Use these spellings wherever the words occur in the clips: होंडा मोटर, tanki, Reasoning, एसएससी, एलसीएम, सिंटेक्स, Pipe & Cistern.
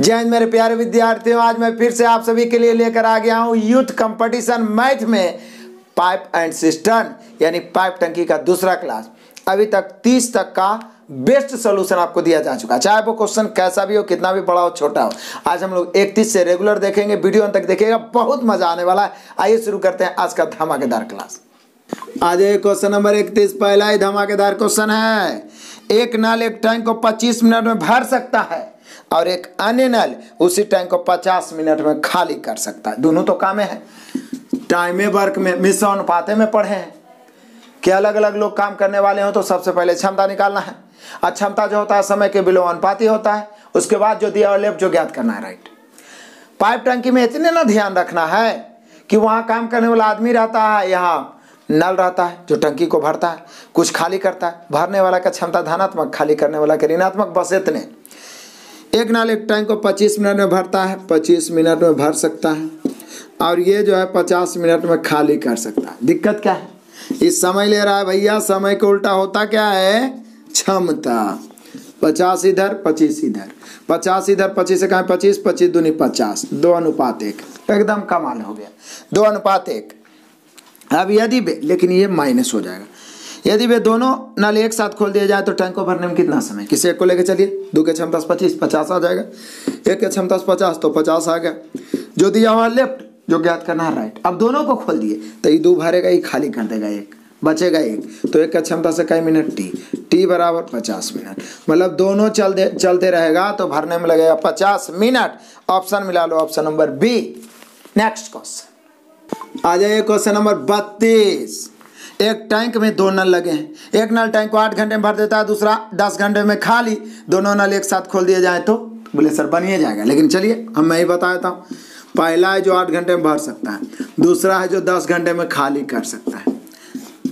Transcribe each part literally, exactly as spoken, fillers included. जय हिंद मेरे प्यारे विद्यार्थियों, आज मैं फिर से आप सभी के लिए लेकर आ गया हूँ यूथ कंपटीशन मैथ में पाइप एंड सिस्टर्न यानी पाइप टंकी का दूसरा क्लास। अभी तक तीस तक का बेस्ट सोल्यूशन आपको दिया जा चुका है, चाहे वो क्वेश्चन कैसा भी हो, कितना भी बड़ा हो, छोटा हो। आज हम लोग इकतीस से रेगुलर देखेंगे, वीडियो अंत तक देखिएगा, बहुत मजा आने वाला है। आइए शुरू करते हैं आज का धमाकेदार क्लास। आज क्वेश्चन नंबर इकतीस, पहला ही धमाकेदार क्वेश्चन है। एक नल एक टैंक को पच्चीस मिनट में भर सकता है और एक अन्य नल उसी टैंक को पचास मिनट में खाली कर सकता है। दोनों तो काम है, टाइम वर्क में मिसानुपात में पढ़े हैं कि अलग अलग लोग काम करने वाले हो तो सबसे पहले क्षमता निकालना है। और क्षमता जो होता है समय के विलोम अनुपाती होता है, उसके बाद जो दिया और लेफ्ट जो ज्ञात करना है राइट। पाइप टंकी में इतने ना ध्यान रखना है कि वहाँ काम करने वाला आदमी रहता है, यहाँ नल रहता है जो टंकी को भरता है, कुछ खाली करता है। भरने वाला का क्षमता धनात्मक, खाली करने वाला का ऋणात्मक, बस इतने। एक नल एक टैंक को पच्चीस मिनट में भरता है, पच्चीस मिनट में भर सकता है और ये जो है पचास मिनट में खाली कर सकता है। दिक्कत क्या है, इस समय ले रहा है भैया, समय को उल्टा होता क्या है क्षमता। पचास इधर पच्चीस इधर, पचास इधर पच्चीस से कहें पच्चीस, पच्चीस दूनी पचास, दो अनुपात एक, एकदम कमाल हो गया, दो अनुपात एक। अब यदि वे, लेकिन ये माइनस हो जाएगा, यदि वे दोनों नल एक साथ खोल दिया जाए तो टैंक को भरने में कितना समय। किसी एक को लेकर चलिए, दो के क्षमता से पच्चीस, पचास आ जाएगा, एक के क्षमता से पचास तो पचास आ गया। जो दिया हुआ लेफ्ट जो ज्ञात करना है राइट। अब दोनों को खोल दिए तो ये दो भरेगा, ये खाली कर देगा, एक बचेगा एक, तो एक का क्षमता से कई मिनट टी, टी बराबर पचास मिनट, मतलब दोनों चलते चलते रहेगा तो भरने में लगेगा पचास मिनट। ऑप्शन मिला लो, option number B. Next question आ जाइए, क्वेश्चन नंबर बत्तीस। एक टैंक में दो नल लगे हैं, एक नल टैंक को आठ घंटे में भर देता है, दूसरा दस घंटे में खाली। दोनों नल एक साथ खोल दिए जाए तो बोले सर बनिए जाएगा, लेकिन चलिए हम मैं ही बता देता हूँ। पहला है जो आठ घंटे में भर सकता है, दूसरा है जो दस घंटे में खाली कर सकता है।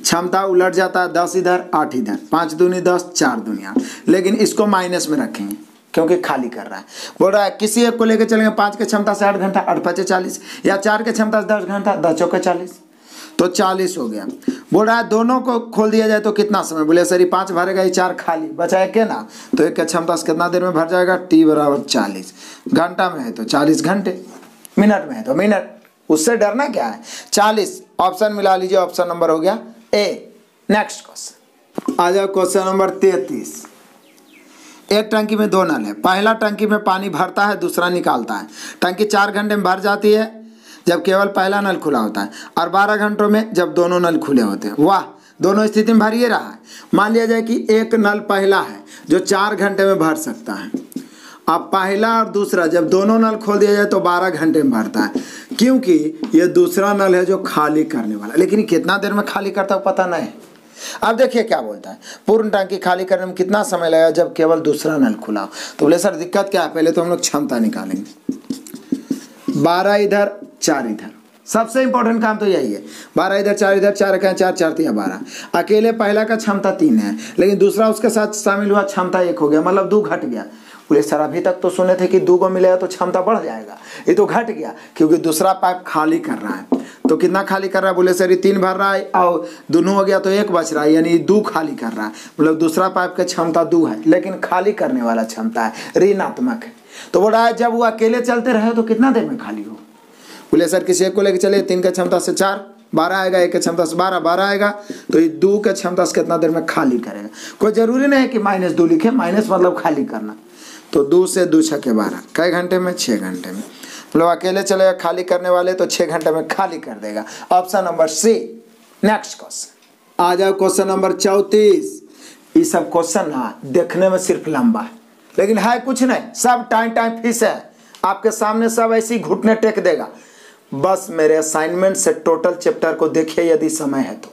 क्षमता उलट जाता है, दस इधर आठ इधर, पाँच दूनी दस, चार दूनी आठ, लेकिन इसको माइनस में रखेंगे क्योंकि खाली कर रहा है। बोल रहा है किसी एक को लेकर चलेंगे, पाँच के क्षमता से आठ घंटा, आठ पचे चालीस, या चार के क्षमता से दस घंटा, दस चौके चालीस, तो चालीस हो गया। बोल रहा है दोनों को खोल दिया जाए तो कितना समय। बोले सर ये पाँच भरेगा, ये चार खाली, बचाए के ना, तो एक क्षमता से कितना देर में भर जाएगा, टी बराबर चालीस। घंटा में है तो चालीस घंटे, मिनट में है तो मिनट, उससे डरना क्या है, चालीस। ऑप्शन मिला लीजिए, ऑप्शन नंबर हो गया ए। नेक्स्ट क्वेश्चन आ जाओ, क्वेश्चन नंबर तैंतीस। एक टंकी में दो नल है, पहला टंकी में पानी भरता है, दूसरा निकालता है। टंकी चार घंटे में भर जाती है जब केवल पहला नल खुला होता है, और बारह घंटों में जब दोनों नल खुले होते हैं। वाह, दोनों स्थिति में भर ये रहा है। मान लिया जाए कि एक नल पहला है जो चार घंटे में भर सकता है, अब पहला और दूसरा जब दोनों नल खोल दिया जाए तो बारह घंटे में भरता है, क्योंकि ये दूसरा नल है जो खाली करने वाला, लेकिन कितना देर में खाली करता है पता नहीं। अब देखिए क्या बोलता है, पूर्ण टंकी खाली करने में कितना समय लगेगा जब केवल दूसरा नल खुला हो। तो बोले सर दिक्कत क्या है, पहले तो हम लोग क्षमता निकालेंगे, बारह इधर चार इधर, सबसे इंपॉर्टेंट काम तो यही है। बारह इधर चार इधर, चार कहें चार, चार तीन बारह। अकेले पहला का क्षमता तीन है, लेकिन दूसरा उसके साथ शामिल हुआ, क्षमता एक हो गया, मतलब दो घट गया। बोले सर अभी तक तो सुने थे कि दो को मिलेगा तो क्षमता बढ़ जाएगा, ये तो घट गया क्योंकि दूसरा पाइप खाली कर रहा है। तो कितना खाली कर रहा है, बोले सर ये तीन भर रहा है और दोनों हो गया तो एक बच रहा है, यानी दो खाली कर रहा है, मतलब दूसरा पाइप का क्षमता दो है लेकिन खाली करने वाला क्षमता है ऋणात्मक है। तो बोल रहा है जब वो अकेले चलते रहे तो कितना देर में खाली हो। बोले सर किसी एक को लेकर चले, तीन का क्षमता से चार बारह आएगा, एक का क्षमता से बारह बारह आएगा, तो ये दो का क्षमता से कितना देर में खाली करेगा। कोई जरूरी नहीं है कि माइनस दो लिखे, माइनस मतलब खाली करना, तो दो से दो छः के बारह, कई घंटे में छः घंटे में, मतलब अकेले चलेगा खाली करने वाले तो छः घंटे में खाली कर देगा। Option number C. Next question आ जाओ, क्वेश्चन नंबर चौंतीस। ये सब क्वेश्चन ना देखने में सिर्फ लंबा है लेकिन है कुछ नहीं, सब टाइम टाइम फीस है, आपके सामने सब ऐसी घुटने टेक देगा। बस मेरे असाइनमेंट से टोटल चैप्टर को देखिए यदि समय है तो,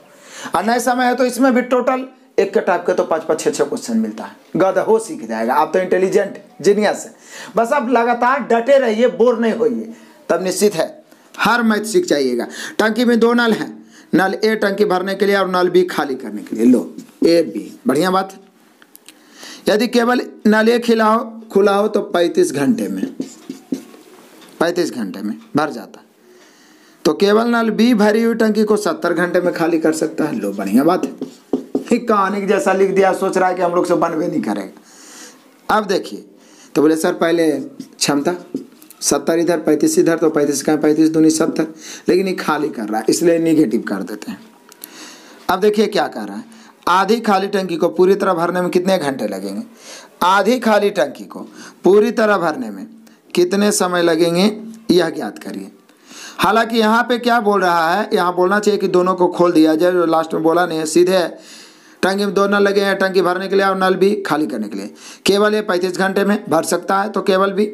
और नहीं समय है तो इसमें भी टोटल एक के टाइप के तो पाँच पाँच छः छः क्वेश्चन मिलता है, गधो सीख जाएगा। आप तो इंटेलिजेंट जीनियस है, बस आप लगातार डटे रहिए, बोर नहीं होइए, तब निश्चित है हर मैथ सीख जाइएगा। टंकी में दो नल हैं, नल ए टंकी भरने के लिए और नल बी खाली करने के लिए। लो ए बी, बढ़िया बात। यदि केवल नल ए खिला हो खुला हो तो पैंतीस घंटे में पैंतीस घंटे में भर जाता, तो केवल नल बी भरी हुई टंकी को सत्तर घंटे में खाली कर सकता है। लो बढ़िया बात है, कहानी जैसा लिख दिया, सोच रहा है कि हम लोग से बनवे नहीं करेगा। अब देखिए तो बोले सर पहले क्षमता सत्तर इधर पैंतीस इधर, तो पैंतीस का पैंतीस दूनी सत्तर, लेकिन ये खाली कर रहा है इसलिए निगेटिव कर देते हैं। अब देखिए क्या कर रहा है, आधी खाली टंकी को पूरी तरह भरने में कितने घंटे लगेंगे, आधी खाली टंकी को पूरी तरह भरने में कितने समय लगेंगे यह ज्ञात करिए। हालांकि यहाँ पे क्या बोल रहा है, यहाँ बोलना चाहिए कि दोनों को खोल दिया जाए, लास्ट में बोला नहीं है, सीधे टंकी में दो नल लगे हैं, टंकी भरने के लिए और नल भी खाली करने के लिए। केवल ये पैंतीस घंटे में भर सकता है, तो केवल भी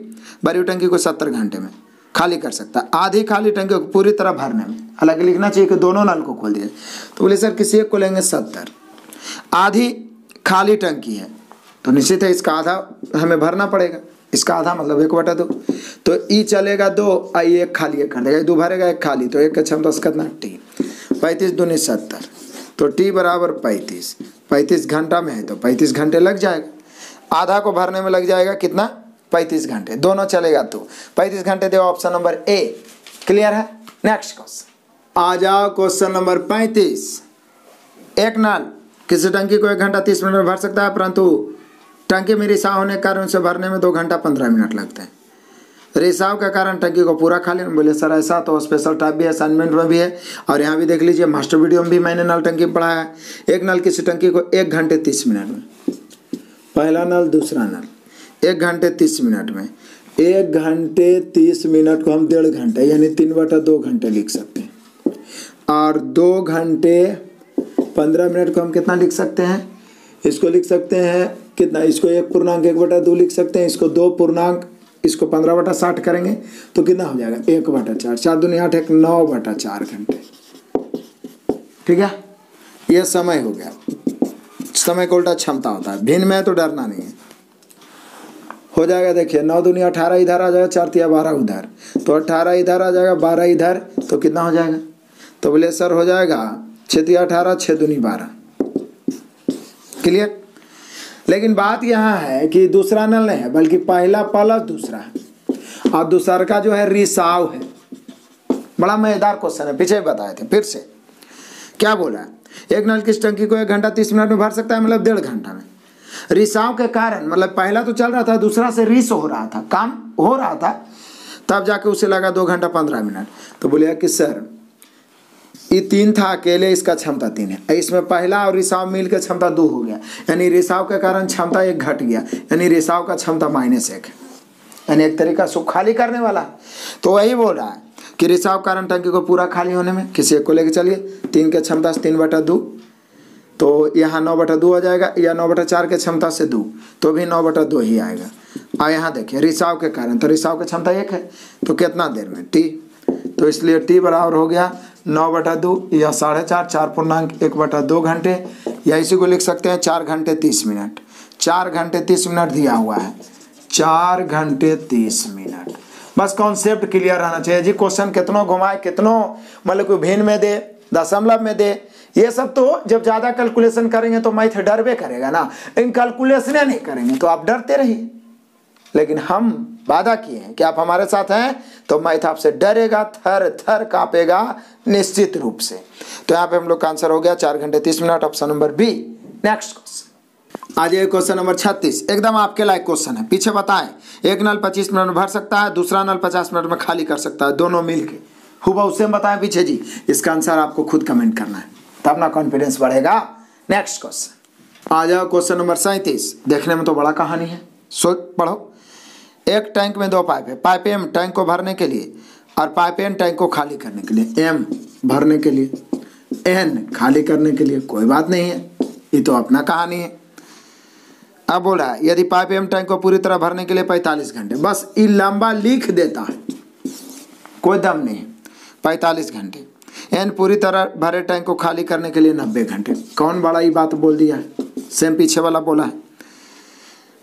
बड़ी टंकी को सत्तर घंटे में खाली कर सकता है, आधी खाली टंकी को पूरी तरह भरने में। हालांकि लिखना चाहिए कि दोनों नल को खोल दिया, तो बोले सर किसी एक को लेंगे सत्तर, आधी खाली टंकी है तो निश्चित है इसका आधा हमें भरना पड़ेगा, इसका आधा मतलब एक बटा दो, तो ई चलेगा दो, आई एक खाली एक कर देगा, दो भरेगा एक खाली, तो एक का क्षमता कितना टी, पैंतीस दूनी सत्तर, तो टी बराबर पैंतीस, पैंतीस घंटा में है तो पैंतीस घंटे लग जाएगा, आधा को भरने में लग जाएगा कितना पैंतीस घंटे, दोनों चलेगा तो पैंतीस घंटे दे। ऑप्शन नंबर ए क्लियर है। नेक्स्ट क्वेश्चन आ जाओ, क्वेश्चन नंबर पैंतीस। एक नल किसी टंकी को एक घंटा तीस मिनट में भर सकता है, परंतु टंकी में रिसाव होने के कारण उसे भरने में दो घंटा पंद्रह मिनट लगते हैं, रिसाव के कारण टंकी को पूरा खाली। बोले सर ऐसा तो स्पेशल टाइप भी है, असाइनमेंट में भी है, और यहाँ भी देख लीजिए मास्टर वीडियो में भी मैंने नल टंकी पढ़ाया है। एक नल किसी टंकी को एक घंटे तीस मिनट में, पहला नल दूसरा नल एक घंटे तीस मिनट में, एक घंटे तीस मिनट को हम डेढ़ घंटे यानी तीन बटा दो घंटे लिख सकते हैं, और दो घंटे पंद्रह मिनट को हम कितना लिख सकते हैं, इसको लिख सकते हैं कितना, इसको एक पूर्णांक एक बटा दो लिख सकते हैं, इसको दो पूर्णांक, इसको पंद्रह बटा साठ करेंगे तो कितना हो जाएगा एक बटा चार, चार दूनी आठ, एक नौ बटा चार घंटे। ठीक है, यह समय हो गया। समय को उल्टा क्षमता होता है, भिन्न में है तो डरना नहीं है। हो जाएगा देखिए नौ दूनी अठारह इधर आ जाएगा, चार तिया बारह उधर, तो अठारह इधर आ जाएगा बारह इधर, तो कितना हो जाएगा, तो बोले सर हो जाएगा छः तिया अठारह, छः दूनी बारह। क्लियर। लेकिन बात यहाँ है कि दूसरा नल नहीं है, बल्कि पहला पहला दूसरा है, और दूसरा का जो है रिसाव है। बड़ा मजेदार क्वेश्चन है, पीछे बताए थे। फिर से क्या बोला है, एक नल किस टंकी को एक घंटा तीस मिनट में भर सकता है, मतलब डेढ़ घंटा में, रिसाव के कारण, मतलब पहला तो चल रहा था, दूसरा से रिस हो रहा था, काम हो रहा था, तब जाके उसे लगा दो घंटा पंद्रह मिनट। तो बोलिए कि सर ये तीन था अकेले, इसका क्षमता तीन है, इसमें पहला और रिसाव मिल के क्षमता दो हो गया, यानी रिसाव के कारण क्षमता एक घट गया, यानी रिसाव का क्षमता माइनस एक है, यानी एक तरीका से खाली करने वाला है। तो वही बोल रहा है कि रिसाव कारण टंकी को पूरा खाली होने में किसी एक को लेकर चलिए, तीन के क्षमता से तीन बटा दो, तो यहाँ नौ बटा दो आ जाएगा, या नौ बटा चार के क्षमता से दो, तो भी नौ बटा दो ही आएगा। और यहाँ देखिए रिसाव के कारण, तो रिसाव की क्षमता एक है, तो कितना देर में टी, तो इसलिए टी बराबर हो गया नौ बटा दो या साढ़े चार, चार पूर्णांक एक बटा दो घंटे, या इसी को लिख सकते हैं चार घंटे तीस मिनट, चार घंटे तीस मिनट दिया हुआ है, चार घंटे तीस मिनट। बस कॉन्सेप्ट क्लियर रहना चाहिए जी। क्वेश्चन कितनों घुमाए, कितनों मतलब कोई भिन्न में दे, दशमलव में दे, ये सब तो जब ज़्यादा कैलकुलेशन करेंगे तो मैथ डरबे करेगा ना, इन कैलकुलेशनें नहीं करेंगे तो आप डरते रहिए। लेकिन हम वादा किए हैं कि आप हमारे साथ हैं तो मैथ आपसे डरेगा, थर थर कांपेगा निश्चित रूप से। तो यहाँ पे हम लोग का आंसर हो गया चार घंटे तीस minute, option number B. Next question आ जाइए, क्वेश्चन नंबर छत्तीस, एकदम आपके लायक क्वेश्चन है। पीछे बताएं, एक नल पच्चीस मिनट में भर सकता है, दूसरा नल पचास मिनट में खाली कर सकता है, दोनों मिलके हुबहू सेम बताएं पीछे जी। इसका आंसर आपको खुद कमेंट करना है, तब ना कॉन्फिडेंस बढ़ेगा। नेक्स्ट क्वेश्चन आ जाओ, क्वेश्चन नंबर सैंतीस। देखने में तो बड़ा कहानी है, सोच पढ़ो। एक टैंक में दो पाइप है, पाइप एम टैंक को भरने के लिए और पाइप एन टैंक को खाली करने के लिए, एम भरने के लिए, एन खाली करने के लिए। कोई बात नहीं है, ये तो अपना कहानी है। अब बोला है यदि पाइप एम टैंक को पूरी तरह भरने के लिए पैंतालीस घंटे, बस ये लंबा लिख देता है, कोई दम नहीं है, पैंतालीस घंटे। एन पूरी तरह भरे टैंक को खाली करने के लिए नब्बे घंटे। कौन बड़ा ये बात बोल दिया है, सेम पीछे वाला बोला है।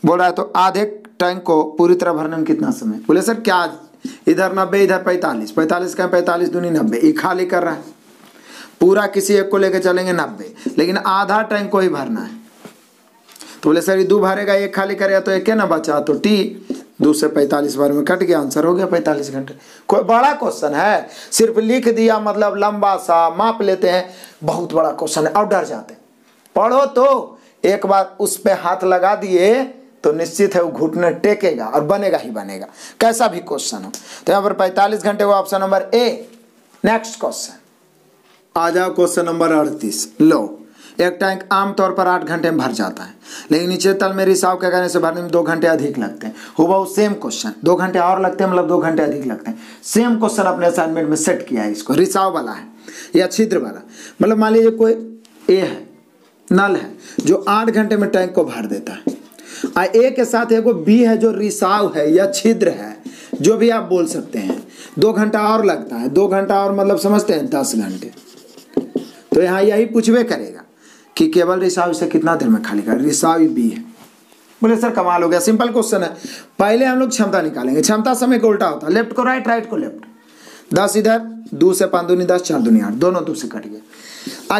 बोला है तो आधे टैंक को पूरी तरह भरने में कितना समय। बोले सर क्या इधर नब्बे इधर पैंतालीस, पैंतालीस का पैंतालीस दूनी नब्बे, ये खाली कर रहा है, पूरा किसी एक को लेकर चलेंगे नब्बे, लेकिन आधा टैंक को ही भरना है। तो बोले सर ये दो भरेगा एक खाली करेगा, तो एक ना बचा, तो टी दो से पैंतालीस बार में कट गया, आंसर हो गया पैंतालीस घंटे। कोई बड़ा क्वेश्चन है, सिर्फ लिख दिया मतलब लंबा सा माप लेते हैं, बहुत बड़ा क्वेश्चन है और डर जाते हैं। पढ़ो तो एक बार उस पर हाथ लगा दिए तो निश्चित है वो घुटना टेकेगा और बनेगा ही बनेगा, कैसा भी क्वेश्चन हो। तो यहाँ पर पैंतालीस घंटे हुआ option number A. Next question आ जाओ, क्वेश्चन नंबर अड़तीस। लो, एक टैंक आमतौर पर आठ घंटे में भर जाता है, लेकिन नीचे तल में रिसाव के करने से भरने में दो घंटे अधिक लगते हैं। हुआ सेम क्वेश्चन, दो घंटे और लगते हैं मतलब दो घंटे अधिक लगते हैं। सेम क्वेश्चन अपने असाइनमेंट में सेट किया है। इसको रिसाव वाला है या छिद्र वाला, मतलब मान लीजिए कोई ए है, नल है जो आठ घंटे में टैंक को भर देता है, और ए के साथ एगो बी है जो रिसाव है या छिद्र है, जो भी आप बोल सकते हैं। दो घंटा और लगता है, दो घंटा और मतलब समझते हैं दस घंटे। तो यहाँ यही पूछवे करेगा कि केवल रिसाव से कितना देर में खाली कर, रिसाव बी है। बोले सर कमाल हो गया, सिंपल क्वेश्चन है। पहले हम लोग क्षमता निकालेंगे, क्षमता समय को उल्टा होता है, लेफ्ट को राइट, राइट को लेफ्ट। दस इधर, दो से पाँच दूनी दस, चार दूनी आठ, दोनों दो से कट गया।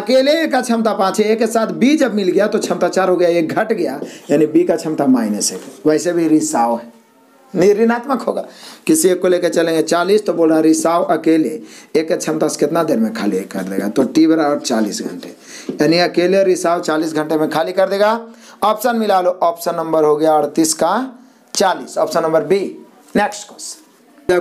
अकेले का क्षमता पाँच है, एक के साथ बी जब मिल गया तो क्षमता चार हो गया, एक घट गया यानी बी का क्षमता माइनस है। वैसे भी रिसाव है, ऋणात्मक होगा। किसी एक को लेकर चलेंगे चालीस, तो बोला रिसाव अकेले एक क्षमता से कितना देर में खाली कर देगा, तो टी बराबर चालीस घंटे, यानी अकेले रिसाव चालीस घंटे में खाली कर देगा। ऑप्शन मिला लो, ऑप्शन नंबर हो गया अड़तीस का चालीस, option number B. Next question,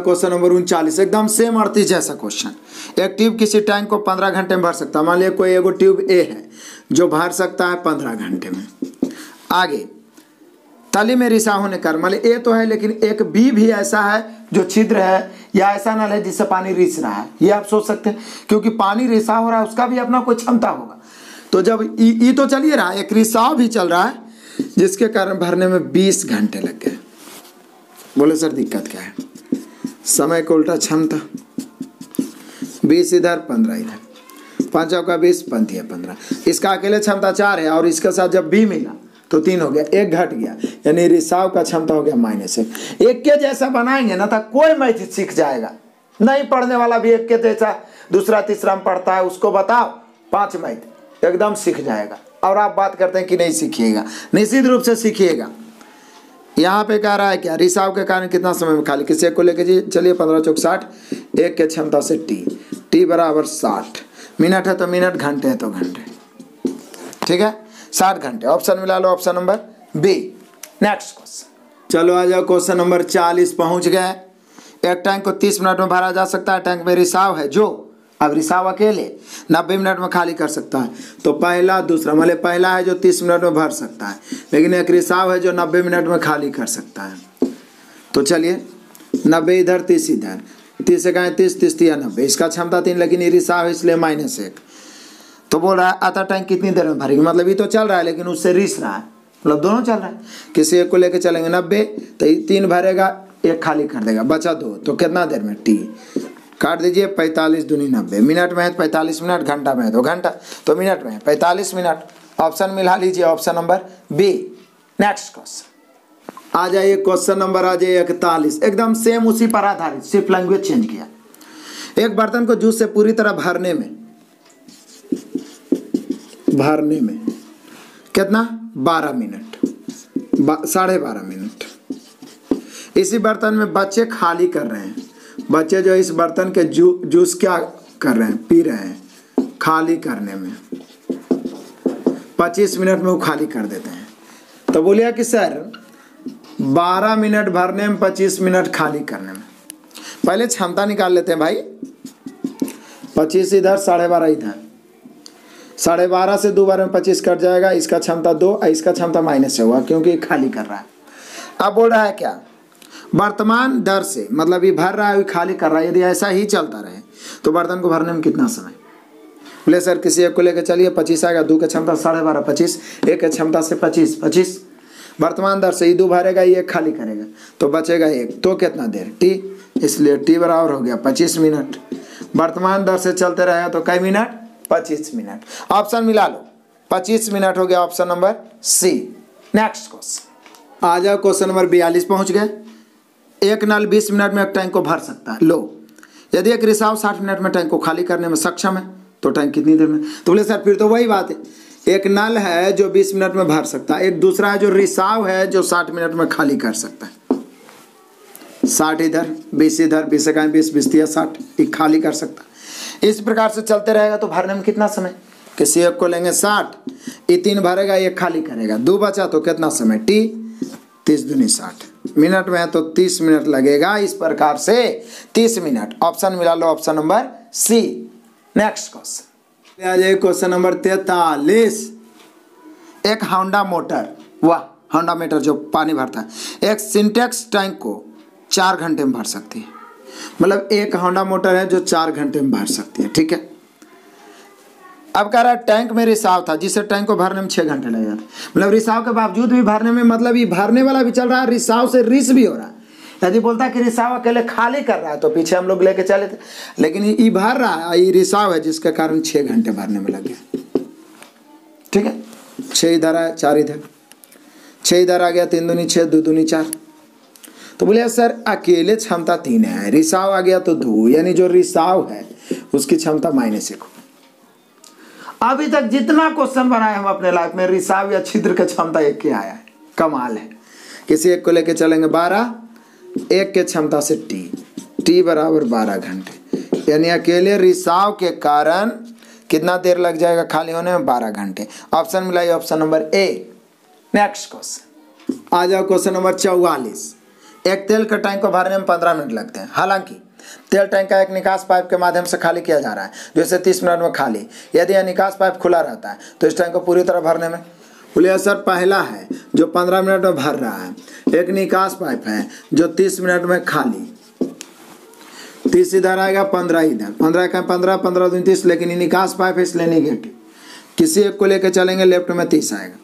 question number उनचालीस, एकदम सेम अड़तीस जैसा क्वेश्चन। एक ट्यूब किसी टैंक को पंद्रह घंटे में भर सकता है, मान लिया कोई एगो ट्यूब ए है जो भर सकता है पंद्रह घंटे में। आगे ताली में रिसाव होने कारण, मान ए तो है लेकिन एक बी भी ऐसा है जो छिद्र है या ऐसा नल है जिससे पानी रिस रहा है, ये आप सोच सकते हैं, क्योंकि पानी रिसाव हो रहा है उसका भी अपना कोई क्षमता होगा। तो जब ई तो चल ही रहा है, एक रिसाव भी चल रहा है जिसके कारण भरने में बीस घंटे लग गए। बोले सर दिक्कत क्या है, समय को उल्टा क्षमता, बीस इधर पंद्रह इधर, पाँच का बीस पंथी पंद्रह, इसका अकेले क्षमता चार है और इसके साथ जब बी मिला तो तीन हो गया, एक घट गया यानी रिसाव का क्षमता हो गया माइनस एक। एक के जैसा बनाएंगे ना तो कोई मैथ सीख जाएगा, नहीं पढ़ने वाला भी एक के जैसा दूसरा तीसरा में पढ़ता है, उसको बताओ पांच मैथ एकदम सीख जाएगा। और आप बात करते हैं कि नहीं सीखिएगा, निश्चित रूप से सीखिएगा। यहाँ पे कह रहा है क्या, रिसाव के कारण कितना समय में खाली, किसी एक को लेकर चलिए पंद्रह चौक साठ, एक के क्षमता से टी, टी बराबर साठ, मिनट है तो मिनट, घंटे है तो घंटे, ठीक है साठ घंटे। ऑप्शन मिला लो, option number B. Next question, चलो आ जाओ क्वेश्चन नंबर चालीस पहुंच गए। एक टैंक को तीस मिनट में भरा जा सकता है, टैंक में रिसाव है जो, अब रिसाव अकेले नब्बे मिनट में खाली कर सकता है। तो पहला दूसरा, मतलब पहला है जो तीस मिनट में भर सकता है, लेकिन एक रिसाव है जो नब्बे मिनट में खाली कर सकता है। तो चलिए नब्बे इधर तीस इधर, तीस एक तीस, तीस तीन नब्बे, इसका क्षमता तीन लेकिन ये रिसाव है इसलिए माइनस एक। तो बोल रहा है आता टैंक कितनी देर में भरेगी, मतलब ये तो चल रहा है लेकिन उससे रिस रहा है, मतलब दोनों चल रहा है। किसी एक को लेकर चलेंगे नब्बे, तो तीन भरेगा एक खाली कर देगा, बचा दो, तो कितना देर में टी, काट दीजिए पैंतालीस दूनी नब्बे, मिनट में है तो पैंतालीस मिनट, घंटा में है दो घंटा, तो मिनट में है पैंतालीस मिनट। ऑप्शन मिला लीजिए, option number B. Next question आ जाइए, क्वेश्चन नंबर आ जाइए इकतालीस, एकदम सेम उसी पर आधारित, सिर्फ लैंग्वेज चेंज किया। एक बर्तन को जूस से पूरी तरह भरने में भरने में कितना, बारह मिनट, साढ़े बारह मिनट। इसी बर्तन में बच्चे खाली कर रहे हैं, बच्चे जो इस बर्तन के जू जूस क्या कर रहे हैं, पी रहे हैं, खाली करने में पच्चीस मिनट में वो खाली कर देते हैं। तो बोलिए कि सर बारह मिनट भरने में, पच्चीस मिनट खाली करने में, पहले क्षमता निकाल लेते हैं भाई। पच्चीस इधर, साढ़े बारह इधर, साढ़े बारह से दो बार में पच्चीस कट जाएगा, इसका क्षमता दो, इसका क्षमता माइनस होगा क्योंकि खाली कर रहा है। अब बोल रहा है क्या, वर्तमान दर से, मतलब ये भर रहा है ये खाली कर रहा है, यदि ऐसा ही चलता रहे तो बर्तन को भरने में कितना समय। बोले सर किसी एक को लेकर चलिए पच्चीस आएगा, दो का क्षमता साढ़े बारह पच्चीस, एक का क्षमता से पच्चीस पच्चीस, वर्तमान दर से ये दो भरेगा ये खाली करेगा तो बचेगा एक, तो कितना देर टी, इसलिए टी बराबर हो गया पच्चीस मिनट। वर्तमान दर से चलते रहेगा तो कई मिनट, पच्चीस मिनट। ऑप्शन मिला लो, पच्चीस मिनट हो गया, option number C. Next question आ जाओ, क्वेश्चन नंबर बयालीस पहुंच गए। एक नल बीस मिनट में एक टैंक को भर सकता है। लो, यदि एक रिसाव साठ मिनट में टैंक को खाली करने में सक्षम है तो टैंक कितनी देर में। तो बोले सर फिर तो वही बात है, एक नल है जो बीस मिनट में भर सकता है, एक दूसरा है जो रिसाव है जो साठ मिनट में खाली कर सकता है। साठ इधर, बीस इधर, बीस इकाई बीस, बीस तीस साठ, खाली कर सकता है। इस प्रकार से चलते रहेगा तो भरने में कितना समय, किसी एक को लेंगे साठ, ये तीन भरेगा ये खाली करेगा, दो बचा तो कितना समय टी, तीस दूनी साठ मिनट में तो तीस मिनट लगेगा। इस प्रकार से तीस मिनट ऑप्शन मिला लो option number C. Next question आ जाए क्वेश्चन नंबर तैतालीस। एक होंडा मोटर वह होंडा मोटर जो पानी भरता है एक सिंटेक्स टैंक को चार घंटे में भर सकती है। मतलब एक होंडा मोटर है जो चार घंटे में भर सकती है, ठीक है। अब कह रहा है टैंक में रिसाव था जिससे टैंक को भरने में छः घंटे लगे। मतलब रिसाव के बावजूद भी भरने में, मतलब ये भरने वाला भी चल रहा है, रिसाव से रिस भी हो रहा है। यदि बोलता कि रिसाव अकेले खाली कर रहा है तो पीछे हम लोग लेके चले थे, लेकिन ये भर रहा है, ये रिसाव है जिसके कारण छः घंटे भरने में लग गया, ठीक है। छः इधर आया, चार इधर, छः इधर आ गया, तीन दूनी छः, दो दूनी चार। तो बोले सर अकेले क्षमता तीन है, रिसाव आ गया तो दो, यानी जो रिसाव है उसकी क्षमता माइनस एक। अभी तक जितना क्वेश्चन बनाए हम अपने लाइफ में रिसाव या छिद्र की क्षमता एक के आया है, कमाल है। किसी एक को लेके चलेंगे बारह, एक के क्षमता से टी, टी बराबर बारह घंटे, यानी अकेले रिसाव के कारण कितना देर लग जाएगा खाली होने में, बारह घंटे। ऑप्शन मिलाइए option number A. Next question आ जाओ क्वेश्चन नंबर चौवालीस। एक तेल के टैंक को भरने में पंद्रह मिनट लगते हैं, हालांकि तेल टैंक का एक निकास पाइप के माध्यम से खाली किया जा रहा है जो इसे तीस मिनट में खाली, यदि यह निकास पाइप खुला रहता है तो इस टैंक को पूरी तरह भरने में। बोलिए सर पहला है जो पंद्रह मिनट में भर रहा है, एक निकास पाइप है जो तीस मिनट में खाली। तीस इधर आएगा, पंद्रह इधर, पंद्रह का पंद्रह, पंद्रह दिन तीस, लेकिन ये निकास पाइप है इसलिए निगेटिव। किसी एक को लेकर चलेंगे लेफ्ट में तीस आएगा।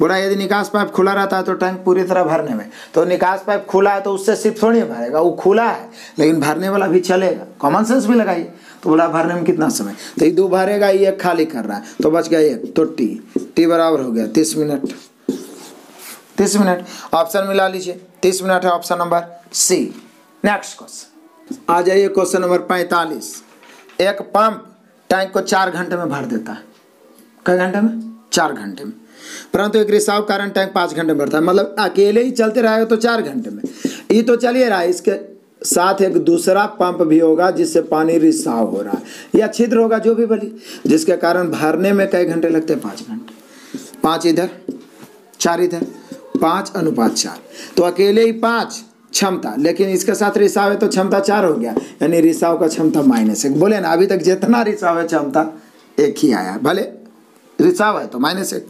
बोला यदि निकास पाइप खुला रहता है तो टैंक पूरी तरह भरने में, तो निकास पाइप खुला है तो उससे सिर्फ थोड़ी भरेगा, वो खुला है लेकिन भरने वाला भी चलेगा, कॉमन सेंस भी लगाइए। तो बोला भरने में कितना समय, तो ये दो भरेगा, ये एक खाली कर रहा है तो बच गया एक, तो टी, टी बराबर हो गया तीस मिनट। तीस मिनट ऑप्शन मिला लीजिए, तीस मिनट है option number C. Next question आ जाइए क्वेश्चन नंबर पैंतालीस। एक पंप टैंक को चार घंटे में भर देता है, कई घंटे में, चार घंटे में, परंतु एक रिसाव कारण टैंक पाँच घंटे में भरता है। मतलब अकेले ही चलते रहेगा तो चार घंटे में, ये तो चलिए रहा है, इसके साथ एक दूसरा पंप भी होगा जिससे पानी रिसाव हो रहा है या छिद्र होगा जो भी बोली, जिसके कारण भरने में कई घंटे लगते हैं, पाँच घंटे। पाँच इधर, चार इधर, पाँच अनुपात चार, तो अकेले ही पाँच क्षमता, लेकिन इसके साथ रिसाव है तो क्षमता चार हो गया, यानी रिसाव का क्षमता माइनस एक। बोले ना अभी तक जितना रिसाव है क्षमता एक ही आया, भले रिसाव है तो माइनस एक।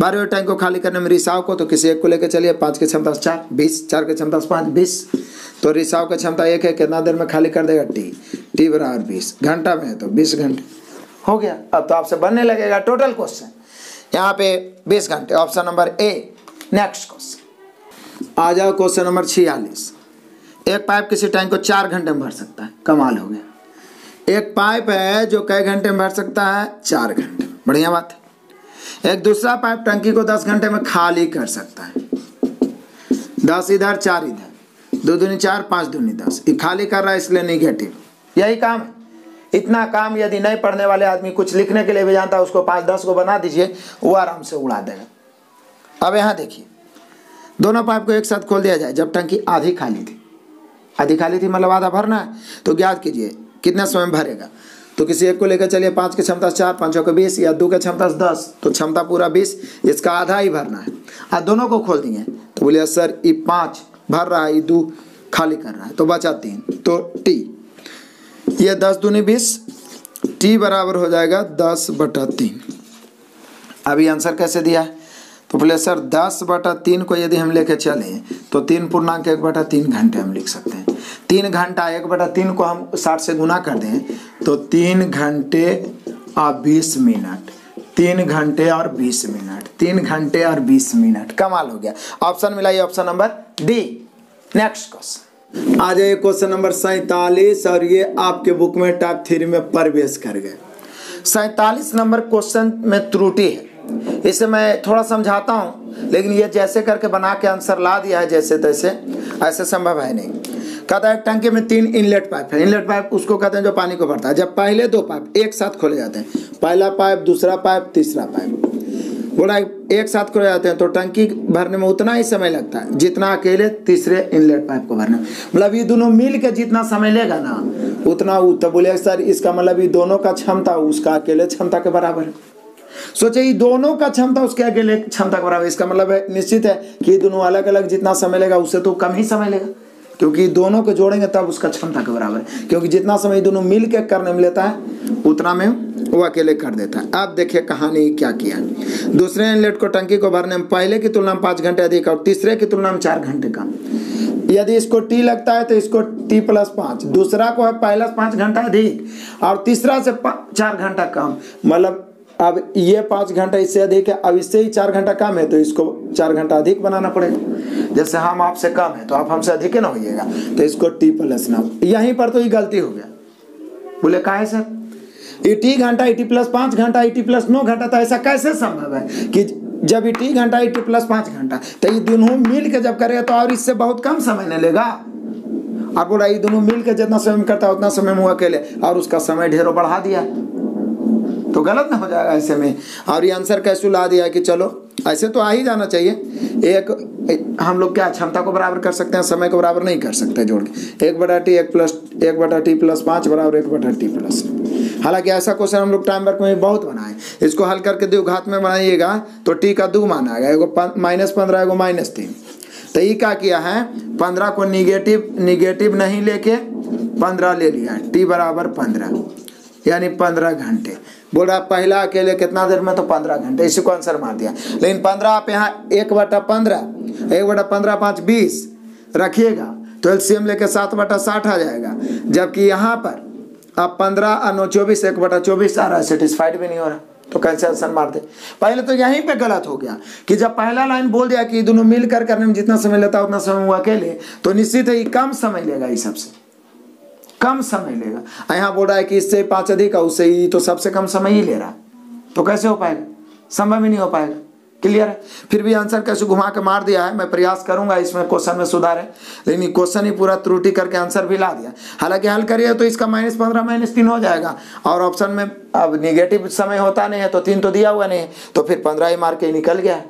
बारहवें टैंक को खाली करने में रिसाव को, तो किसी एक को लेकर चलिए, पाँच के क्षमता से चार बीस, चार के क्षमता से पाँच बीस, तो रिसाव का क्षमता एक है, कितना देर में खाली कर देगा, टी, टी बराबर बीस घंटा में है तो बीस घंटे हो गया। अब तो आपसे बनने लगेगा टोटल क्वेश्चन यहाँ पे बीस घंटे, option number A. Next question आ जाओ क्वेश्चन नंबर छियालीस। एक पाइप किसी टैंक को चार घंटे में भर सकता है, कमाल हो गया। एक पाइप है जो कई घंटे में भर सकता है, चार घंटे में, बढ़िया बात है। एक दूसरा पाइप टंकी को दस घंटे में खाली कर सकता है, दस इधर, चार इधर, दो दूनी चार, पाँच दूनी दस, ये खाली कर रहा है इसलिए निगेटिव। यही काम है, इतना काम यदि नहीं पढ़ने वाले आदमी कुछ लिखने के लिए भी जानता है उसको पाँच दस को बना दीजिए वो आराम से उड़ा देगा। अब यहाँ देखिए दोनों पाइप को एक साथ खोल दिया जाए जब टंकी आधी खाली थी, आधी खाली थी मतलब आधा भरना है, तो ज्ञात कीजिए कितना समय भरेगा। तो किसी एक को लेकर चलिए, पाँच की क्षमता से चार, पाँचों के बीस, या दो की क्षमता से दस, तो क्षमता पूरा बीस, इसका आधा ही भरना है। और दोनों को खोल दिए तो बोलिए सर ये पाँच भर रहा है, ये दो खाली कर रहा है तो बचा तीन, तो टी, ये दस दूनी बीस, टी बराबर हो जाएगा दस बटा तीन। अभी आंसर कैसे दिया है, तो बोलिए सर दस बटा तीन को यदि हम लेके चलें तो तीन पूर्णांक एक बटा तीन घंटे हम लिख सकते हैं। तीन घंटा एक बटा तीन को हम साठ से गुना कर दें तो तीन घंटे और बीस मिनट, तीन घंटे और बीस मिनट, तीन घंटे और बीस मिनट, कमाल हो गया। ऑप्शन मिलाइए option number D. Next question आ जाइए क्वेश्चन नंबर सैंतालीस, और ये आपके बुक में टाइप थ्री में प्रवेश कर गए। सैंतालीस नंबर क्वेश्चन में त्रुटि है, इसे मैं थोड़ा समझाता हूँ, लेकिन ये जैसे करके बना के आंसर ला दिया है जैसे तैसे, ऐसे संभव है नहीं। कहता है टंकी में तीन इनलेट पाइप है, इनलेट पाइप उसको कहते हैं जो पानी को भरता है। जब पहले दो पाइप एक साथ खोले जाते हैं, पहला पाइप, दूसरा पाइप, तीसरा पाइप, बोला एक साथ खोले जाते हैं तो टंकी भरने में उतना ही समय लगता है जितना अकेले तीसरे इनलेट पाइप को भरने में। मतलब ये दोनों मिल के जितना समय लेगा ना उतना, तो बोले सर इसका मतलब ये दोनों का क्षमता उसका अकेले क्षमता के बराबर है। सोचे ये दोनों का क्षमता उसके अकेले क्षमता के बराबर, इसका मतलब है निश्चित है कि ये दोनों अलग अलग जितना समय लेगा उससे तो कम ही समय लेगा, क्योंकि दोनों को जोड़ेंगे तब उसका क्षमता के बराबर है, क्योंकि जितना समय दोनों मिल के करने में लेता है उतना में वो अकेले कर देता है। अब देखिए कहानी क्या किया। दूसरे इनलेट को टंकी को भरने में पहले की तुलना में पाँच घंटे अधिक और तीसरे की तुलना में चार घंटे कम। यदि इसको टी लगता है तो इसको टी प्लस पाँच, दूसरा को है पहला पाँच घंटा अधिक और तीसरा से चार घंटा कम, मतलब अब ये पाँच घंटा इससे अधिक है, अब इससे ही चार घंटा कम है तो इसको चार घंटा अधिक बनाना पड़ेगा। जैसे हम आपसे कम है तो आप हमसे अधिक ही ना होइएगा, तो इसको टी प्लस ना। यहीं पर तो ये गलती हो गया, बोले काहे सर ये टी घंटा ये टी प्लस पाँच घंटा ये टी प्लस नौ घंटा, तो ऐसा कैसे संभव है कि जब ये टी घंटा ये टी प्लस पाँच घंटा तो ये दोनों मिल के जब करेगा तो और इससे बहुत कम समय नहीं लेगा। और बोला ये दोनों मिल के जितना समय करता है उतना समय में अकेले और उसका समय ढेरों बढ़ा दिया तो गलत ना हो जाएगा ऐसे में। और ये आंसर कैसे ला दिया कि चलो ऐसे तो आ ही जाना चाहिए। एक, एक हम लोग क्या क्षमता को बराबर कर सकते हैं, समय को बराबर नहीं कर सकते जोड़ के। एक बटा टी एक प्लस एक बटा टी प्लस पाँच बराबर एक बटा टी प्लस। हालांकि ऐसा क्वेश्चन हम लोग टाइम वर्क में बहुत बनाए, इसको हल करके द्विघात में बनाइएगा तो टी का दो मान आएगा, एगो माइनस पंद्रह एगो माइनस तीन। तो ये क्या किया है पंद्रह को निगेटिव निगेटिव नहीं लेके पंद्रह ले लिया, टी बराबर पंद्रह यानी पंद्रह घंटे। बोल रहा पहला अकेले कितना देर में, तो पंद्रह घंटे, इसी को आंसर मार दिया। लेकिन पंद्रह आप यहाँ एक बटा पंद्रह एक बटा पंद्रह पाँच बीस रखिएगा तो एलसीएम लेके सात बटा साठ आ जाएगा, जबकि यहाँ पर अब पंद्रह और नौ चौबीस एक बटा चौबीस आ रहा है, सेटिस्फाइड भी नहीं हो रहा तो कैसे आंसर मार दे। पहले तो यहीं पे गलत हो गया कि जब पहला लाइन बोल दिया कि दोनों मिलकर करने में जितना समय लेता है उतना समय हुआ अकेले, तो निश्चित है ये कम समय लेगा, ये सबसे कम समय लेगा। यहाँ बोल रहा है कि इससे पाँच अधिक उससे ही तो सबसे कम समय ही ले रहा, तो कैसे हो पाएगा, संभव ही नहीं हो पाएगा। क्लियर है? फिर भी आंसर कैसे घुमा के मार दिया है। मैं प्रयास करूंगा इसमें क्वेश्चन में सुधार है, लेकिन क्वेश्चन ही पूरा त्रुटि करके आंसर भी ला दिया। हालांकि हल करिए तो इसका माइनस पंद्रह माइनस तीन हो जाएगा और ऑप्शन में अब निगेटिव समय होता नहीं है तो तीन तो दिया हुआ नहीं है, तो फिर पंद्रह ही मार के निकल गया।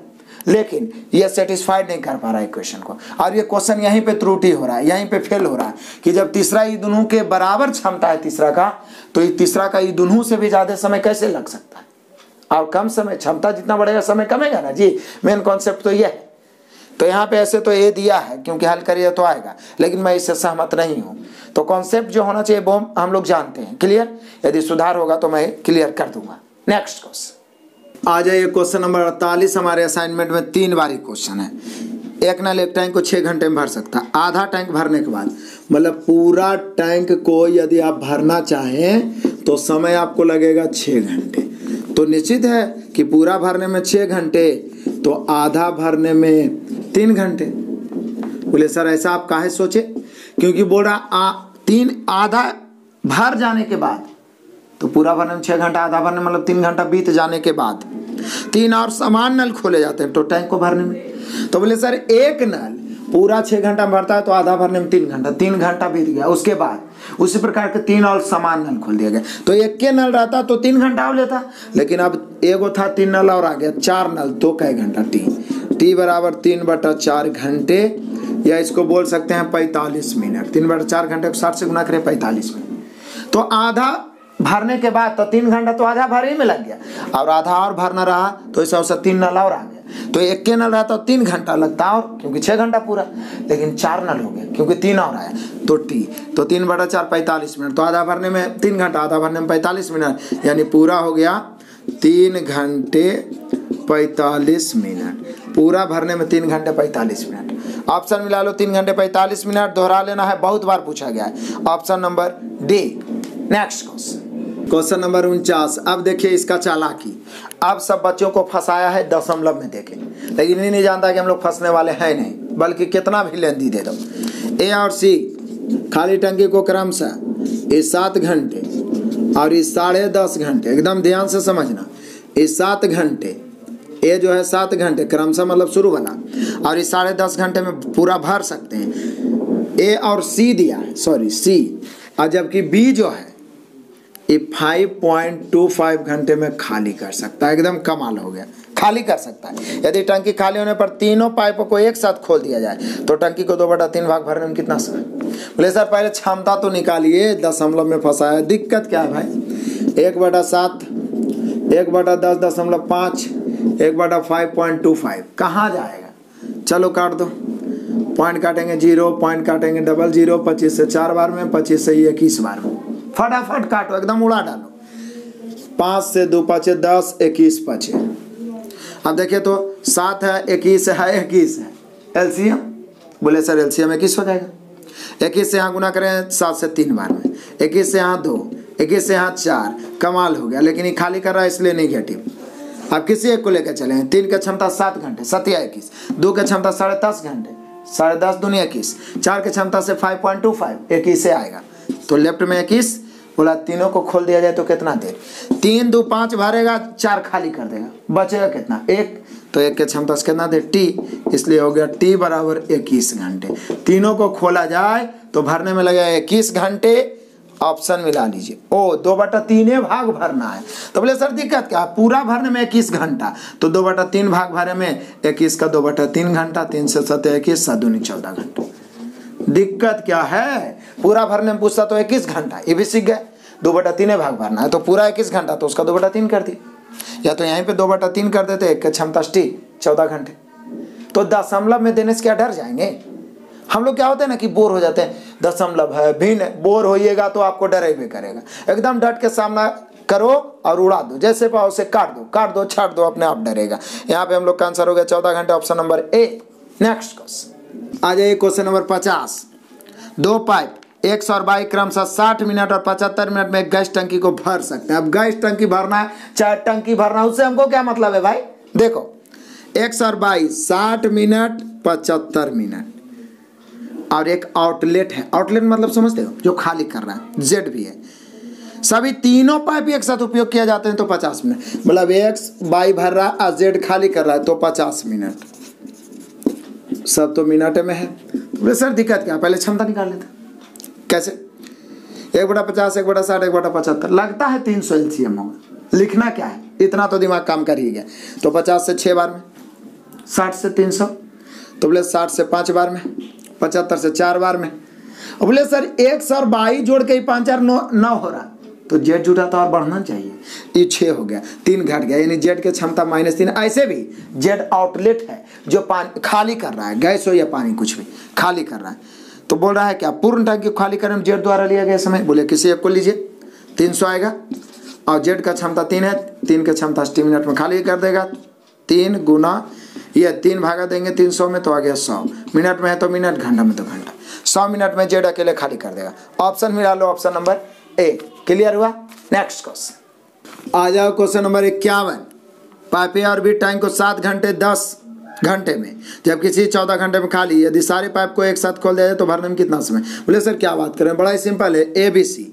लेकिन यह सेटिस्फाइड नहीं कर पा रहा है क्वेश्चन को, और ये क्वेश्चन यहीं पे त्रुटि हो रहा है, यहीं पे फेल हो रहा है कि जब तीसरा ये दोनों के बराबर क्षमता है तीसरा का, तो ये तीसरा का ये दोनों से भी ज्यादा समय कैसे लग सकता है। और कम समय, क्षमता जितना बढ़ेगा समय कमेगा ना जी, मेन कॉन्सेप्ट तो यह है। तो यहाँ पे ऐसे तो ये दिया है क्योंकि हल करिए तो आएगा, लेकिन मैं इससे सहमत नहीं हूँ। तो कॉन्सेप्ट जो होना चाहिए वो हम लोग जानते हैं। क्लियर? यदि सुधार होगा तो मैं क्लियर कर दूंगा। नेक्स्ट क्वेश्चन आ जाइए, क्वेश्चन नंबर अड़तालीस हमारे असाइनमेंट में तीन बारी क्वेश्चन है। एक नल एक टैंक को छः घंटे में भर सकता है। आधा टैंक भरने के बाद, मतलब पूरा टैंक को यदि आप भरना चाहें तो समय आपको लगेगा छः घंटे। तो निश्चित है कि पूरा भरने में छः घंटे तो आधा भरने में तीन घंटे। बोले सर ऐसा आप काहे सोचे, क्योंकि बोल रहा तीन आधा भर जाने के बाद तो पूरा भरने में छः घंटा आधा भरने मतलब तीन घंटा बीत जाने के बाद तीन और समान नल खोले जाते हैं तो टैंक को भरने में। तो बोले सर एक नल पूरा छः घंटा भरता है तो आधा भरने में तीन घंटा तीन घंटा बीत गया। उसके बाद उसी प्रकार के तीन और समान नल खोल दिया गया, तो एक के नल रहता तो तीन घंटा हो लेता, लेकिन अब एगो था तीन नल और आ गया चार नल तो कै घंटा तीन टी बराबर तीन बटा चार घंटे, या इसको बोल सकते हैं पैंतालीस मिनट। तीन बटा चार घंटे को साठ से गुना करें पैंतालीस मिनट। तो आधा भरने के बाद तो तीन घंटा तो आधा भर ही में लग गया और आधा और भरना रहा तो ऐसा वैसा तीन नल और आ गया, तो एक के नल रहा तो तीन घंटा लगता और क्योंकि छः घंटा पूरा, लेकिन चार नल हो गया क्योंकि तीन और आया तो टी तो तीन बटा चार पैंतालीस मिनट। तो आधा भरने में तीन घंटा आधा भरने में पैंतालीस मिनट यानी पूरा हो गया तीन घंटे पैंतालीस मिनट। पूरा भरने में तीन घंटे पैंतालीस मिनट, ऑप्शन मिला लो तीन घंटे पैंतालीस मिनट। दोहरा लेना है, बहुत बार पूछा गया है, option number D. Next question question number उनचास। अब देखिए इसका चालाकी। अब सब बच्चों को फंसाया है दशमलव में देखें, लेकिन ये नहीं जानता कि हम लोग फंसने वाले हैं नहीं, बल्कि कितना भी लेंदी दे दो। ए और सी खाली टंकी को क्रमशः ये सात घंटे और ये साढ़े दस घंटे, एकदम ध्यान से समझना, ये सात घंटे ए जो है सात घंटे क्रमशः मतलब शुरू वाला और ये साढ़े दस घंटे में पूरा भर सकते हैं। ए और सी दिया है सॉरी सी, और जबकि बी जो है ये पाँच पॉइंट दो पाँच घंटे में खाली कर सकता है। एकदम कमाल हो गया, खाली कर सकता है। यदि टंकी खाली होने पर तीनों पाइपों को एक साथ खोल दिया जाए तो टंकी को दो बटा तीन भाग भरने में कितना समय। बोले सर पहले क्षमता तो निकालिए, दशमलव में फंसा है, दिक्कत क्या है भाई। एक बटा सात एक बटा दस दशमलव पाँच, एक बटा फाइव पॉइंट टू फाइव कहाँ जाएगा? चलो काट दो, पॉइंट काटेंगे जीरो, पॉइंट काटेंगे डबल जीरो, पच्चीस से चार बार में, पच्चीस से ही इक्कीस बार में, फटाफट काटो, एकदम उड़ा डालो। पाँच से दो पाँचे दस, इक्कीस पाँचे, अब देखिए तो सात है, इक्कीस है, इक्कीस है, एलसीएम बोले सर एलसीएम इक्कीस हो जाएगा। इक्कीस से यहाँ गुना करें सात से तीन बार में, इक्कीस से यहाँ दो, इक्कीस से यहाँ चार, कमाल हो गया, लेकिन ये खाली कर रहा है इसलिए नहीं घटी। अब किसी एक को लेकर चले, तीन का क्षमता सात घंटे, सतिया इक्कीस, दो का क्षमता साढ़े दस घंटे, साढ़े दस दुनिया इक्कीस, चार के क्षमता से फाइव पॉइंट टू फाइव इक्कीस से आएगा, तो लेफ्ट में इक्कीस, बोला तीनों को खोल दिया जाए तो कितना देर, तीन दो पाँच भरेगा, चार खाली कर देगा, बचेगा कितना एक, तो एक के क्षमता से कितना देर टी, इसलिए हो गया टी बराबर इक्कीस घंटे। तीनों को खोला जाए तो भरने में लगेगा इक्कीस घंटे, ऑप्शन मिला लीजिए। ओ दो बटा तीन भाग भरना है, तो बोले सर दिक्कत क्या, पूरा भरने में इक्कीस घंटा, तो दो बटा तीन भाग भरे में इक्कीस का दो बटा तीन घंटा, तीन से सत इक्कीस, सात दूनी चौदह घंटा। दिक्कत क्या है, पूरा भरने में पूछता तो इक्कीस घंटा, ये भी सीख गए, दो बटा तीन भाग भरना है तो पूरा इक्कीस घंटा, तो उसका दो बटा तीन कर दी, या तो यहीं पे दो बटा तीन कर देते, एक क्षमता टी चौदह घंटे, तो दशमलव में देने से क्या डर जाएंगे हम लोग? क्या होते हैं ना कि बोर हो जाते हैं, दशमलव है भिन्न, बोर होइएगा तो आपको डर भी करेगा, एकदम डट के सामना करो और उड़ा दो, जैसे पाओ उसे काट दो, काट दो छाट दो, अपने आप डरेगा। यहाँ पे हम लोग का आंसर हो गया चौदह घंटे, option number A. Next question आ जाइए, क्वेश्चन नंबर पचास। दो पाइप एक सौ बाईस क्रमशः साठ मिनट और पचहत्तर मिनट में गैस टंकी को भर सकते हैं। अब गैस टंकी भरना है चाहे टंकी भरना है, उससे हमको क्या मतलब है भाई? देखो एक सौ बाईस साठ मिनट पचहत्तर मिनट और एक आउटलेट है, आउटलेट मतलब समझते हो जो खाली कर रहा है, जेड भी है, सभी तीनों पाइप एक साथ उपयोग किया जाते हैं तो पचास मिनट, मतलब एक्स बाई भर रहा है और जेड खाली कर रहा है तो पचास मिनट, सब तो मिनट में है। बोले सर दिक्कत क्या, पहले क्षमता निकाल लेते, कैसे एक बटा पचास, एक बटा साठ, एक बटा पचहत्तर, लगता है तीन सौ एलसीएम होगा, लिखना क्या है, इतना तो दिमाग काम कर ही गया, तो पचास से छः बार में, साठ से तीन सौ, तो बोले साठ से पाँच बार में, पचहत्तर से चार बार में, अब बोले सर एक सर बाई जोड़ के ही पाँच चार नौ नौ हो रहा, तो जेड जुड़ा था और बढ़ना चाहिए, ये छः हो गया, तीन घट गया, यानी जेड के क्षमता माइनस तीन। ऐसे भी जेड आउटलेट है जो पानी खाली कर रहा है, गैस हो या पानी कुछ भी खाली कर रहा है, तो बोल रहा है क्या पूर्ण टंकी खाली करने में जेड द्वारा लिया गया समय, बोले किसी एक को लीजिए, तीन सौ आएगा और जेड का क्षमता तीन है, तीन का क्षमता अस्सी मिनट में खाली कर देगा, तीन गुना ये तीन भागा देंगे तीन सौ में तो आ गया सौ, मिनट में है तो मिनट, घंटा में तो घंटा, सौ मिनट में जेड अकेले खाली कर देगा। ऑप्शन मिला लो, ऑप्शन नंबर ए। क्लियर हुआ? नेक्स्ट क्वेश्चन आ जाओ, क्वेश्चन नंबर इक्यावन। पाइप और बी टैंक को सात घंटे दस घंटे में जबकि सी चौदह घंटे में खाली, यदि सारे पाइप को एक साथ खोल दिया जाए तो भरने में कितना समय? बोले सर क्या बात करें, बड़ा ही सिंपल है, ए बी सी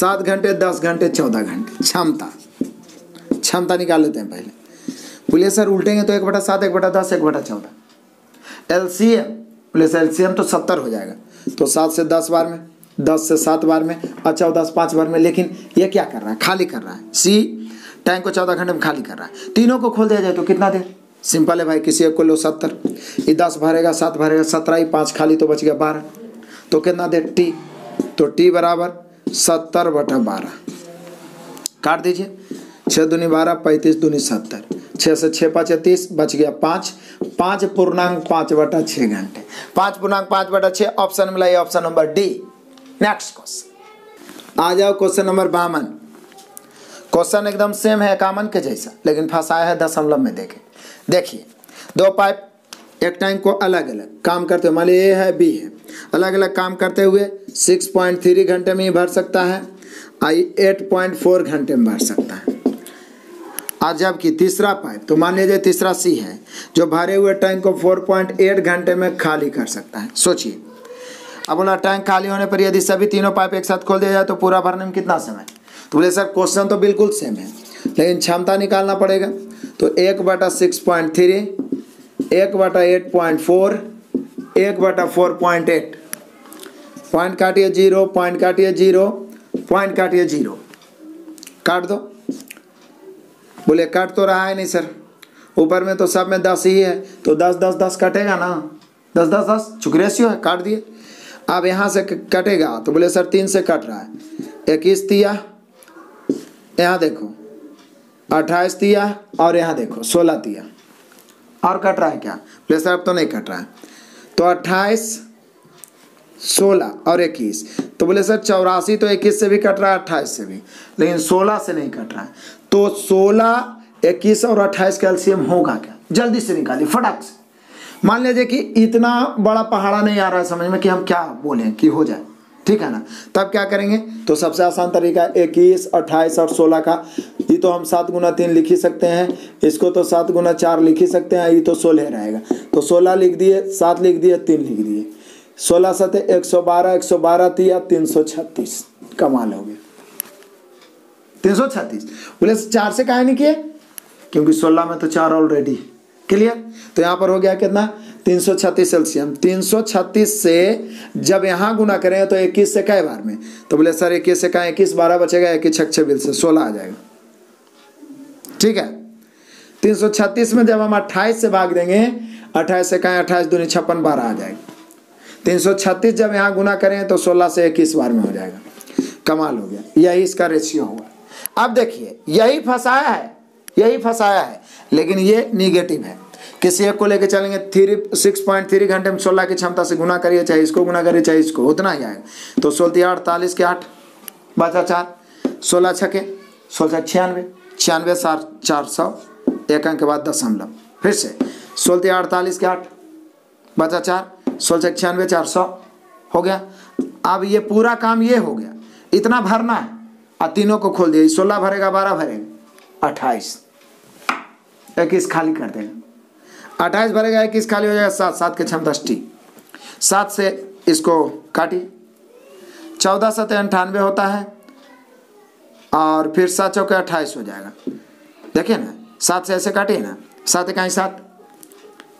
सात घंटे दस घंटे चौदह घंटे, क्षमता क्षमता निकाल लेते हैं पहले। बोले सर उल्टेंगे तो एक बटा सात, एक बटा दस, एक बटा चौदह, एलसीएम बोले सर एलसीएम तो सत्तर हो जाएगा, तो सात से दस बार में, दस से सात बार में और चौदह से पाँच बार में, लेकिन ये क्या कर रहा है? खाली कर रहा है, सी टैंक को चौदह घंटे में खाली कर रहा है, तीनों को खोल दिया जाए तो कितना देर? सिंपल है भाई, किसी एक को लो सत्तर, ये दस भरेगा, सात भरेगा, सत्रह ही पाँच खाली तो बच गया बारह, तो कितना देर टी, तो टी बराबर सत्तर बटा बारह, काट दीजिए, छः दूनी बारह, पैंतीस दूनी सत्तर, छः से छः पाँच तीस, बच गया पाँच, पाँच पूर्णांक पाँच बटा छः घंटे, पाँच पूर्णांक पाँच बटा छः, ऑप्शन मिला ये option number D. Next question आ जाओ, क्वेश्चन नंबर बावन। क्वेश्चन एकदम सेम है इक्यावन के जैसा, लेकिन फंसाया है दशमलव में। देखें देखिए दो पाइप एक टैंक को अलग अलग काम करते हुए, मान लीजिए ए है बी है, अलग अलग काम करते हुए सिक्स पॉइंट थ्री घंटे में ही भर सकता है आई एट पॉइंट फोर घंटे में भर सकता है, और जबकि तीसरा पाइप तो मान लीजिए तीसरा सी है जो भरे हुए टैंक को चार पॉइंट आठ घंटे में खाली कर सकता है। सोचिए अब बोला टैंक खाली होने पर यदि सभी तीनों पाइप एक साथ खोल दिया जाए तो पूरा भरने में कितना समय? तो बोले सर क्वेश्चन तो बिल्कुल सेम है लेकिन क्षमता निकालना पड़ेगा, तो एक बटा सिक्स पॉइंट थ्री, एक बटा एट पॉइंट फोर, एक बटा फोर पॉइंट एट, पॉइंट काटिए जीरो, पॉइंट काटिए जीरो, पॉइंट काटिए जीरो, काट दो। बोले कट तो रहा है नहीं सर, ऊपर में तो सब में दस ही है, तो दस दस दस कटेगा ना, दस दस दस चूंकि रेशियो है, काट दिए। अब यहाँ से कटेगा तो बोले सर तीन से कट रहा है, इक्कीस दिया, यहाँ देखो अट्ठाईस दिया और यहाँ देखो सोलह दिया और कट रहा है क्या प्रेशर, अब तो नहीं कट रहा है। तो अट्ठाईस सोलह और इक्कीस, तो बोले सर चौरासी तो इक्कीस से भी कट रहा है अट्ठाईस से भी, लेकिन सोलह से नहीं कट रहा है। तो सोलह इक्कीस और अट्ठाईस का एलसीएम होगा क्या, जल्दी से निकालिए फटाक से। मान लीजिए कि इतना बड़ा पहाड़ा नहीं आ रहा है समझ में कि हम क्या बोलें कि हो जाए, ठीक है ना, तब क्या करेंगे। तो सबसे आसान तरीका इक्कीस अट्ठाईस और सोलह का, ये तो हम सात गुना तीन लिख ही सकते हैं, इसको तो सात गुना चार लिख ही सकते हैं, ये तो सोलह रहेगा। तो सोलह लिख दिए, सात लिख दिए, तीन लिख दिए, सोलह सात एक सौ बारह, एक सौ बारह दिया तीन सौ छत्तीस, कमाल हो गया तीन सौ छत्तीस। बोले चार से काहे नहीं किए, क्योंकि सोलह में तो चार ऑलरेडी, क्लियर। तो यहाँ पर हो गया कितना तीन सौ छत्तीस एलसीएम। तीन सौ छत्तीस से जब यहाँ गुना करें तो इक्कीस से कई बार में, तो बोले सर इक्कीस से कहें इक्कीस बारह बचेगा, इक्कीस छक्के बिल से सोलह आ जाएगा, ठीक है। तीन सौ छत्तीस में जब हम अट्ठाईस से भाग देंगे, अट्ठाईस से कहें अट्ठाईस दूनी छप्पन बारह आ जाएगा। तीन सौ छत्तीस जब यहाँ गुना करें तो सोलह से इक्कीस बार में हो जाएगा, कमाल हो गया, यही इसका रेशियो हुआ। अब देखिए यही फंसाया है, यही फंसाया है, लेकिन ये निगेटिव है। किसी एक को लेके चलेंगे थ्री सिक्स पॉइंट थ्री घंटे में सोलह की क्षमता से गुना करिए, चाहे इसको गुना करिए चाहे इसको, उतना ही आएगा। तो सोलती अड़तालीस के आठ बचा चार, सोलह छके सोलह छियानवे, छियानवे सात चार सौ एक अंक के बाद दशमलव, फिर से सोलती अड़तालीस के आठ बचा चार, सोलह छियानवे चार सौ हो गया। अब ये पूरा काम ये हो गया, इतना भरना है और तीनों को खोल दिया, सोलह भरेगा बारह भरेगा अट्ठाईस, इक्कीस खाली कर देगा, अट्ठाईस भरेगा इक्कीस खाली हो जाएगा सात, सात के क्षमता अस्टी, सात से इसको काटिए, चौदह सत अंठानवे होता है और फिर सात चौके अट्ठाईस हो जाएगा। देखिए ना सात से ऐसे काटिए ना, सात इकाई सात,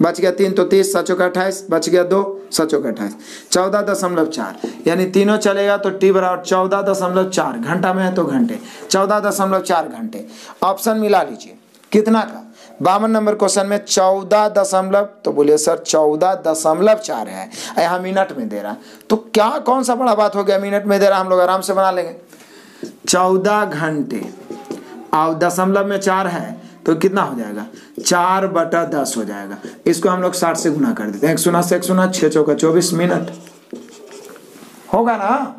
बच गया तीन तो तीस, सात चौके अट्ठाईस, बच गया दो सात चौके अट्ठाईस, चौदह दशमलव चार, यानी तीनों चलेगा तो टी बराबर चौदह दशमलव चार, घंटा में है तो घंटे, चौदह दशमलव चार घंटे ऑप्शन मिला लीजिए कितना का। बावन नंबर क्वेश्चन में चौदह दशमलव, तो बोलिए सर चौदह दशमलव चार है, यहाँ मिनट में दे रहा है, तो क्या कौन सा बड़ा बात हो गया, मिनट में दे रहा, हम लोग आराम से बना लेंगे। चौदह घंटे और दशमलव में चार है तो कितना हो जाएगा, चार बटा दस हो जाएगा। इसको हम लोग साठ से गुना कर देते हैं, एक सुना से एक सुना, छः चौका चौबीस मिनट होगा ना,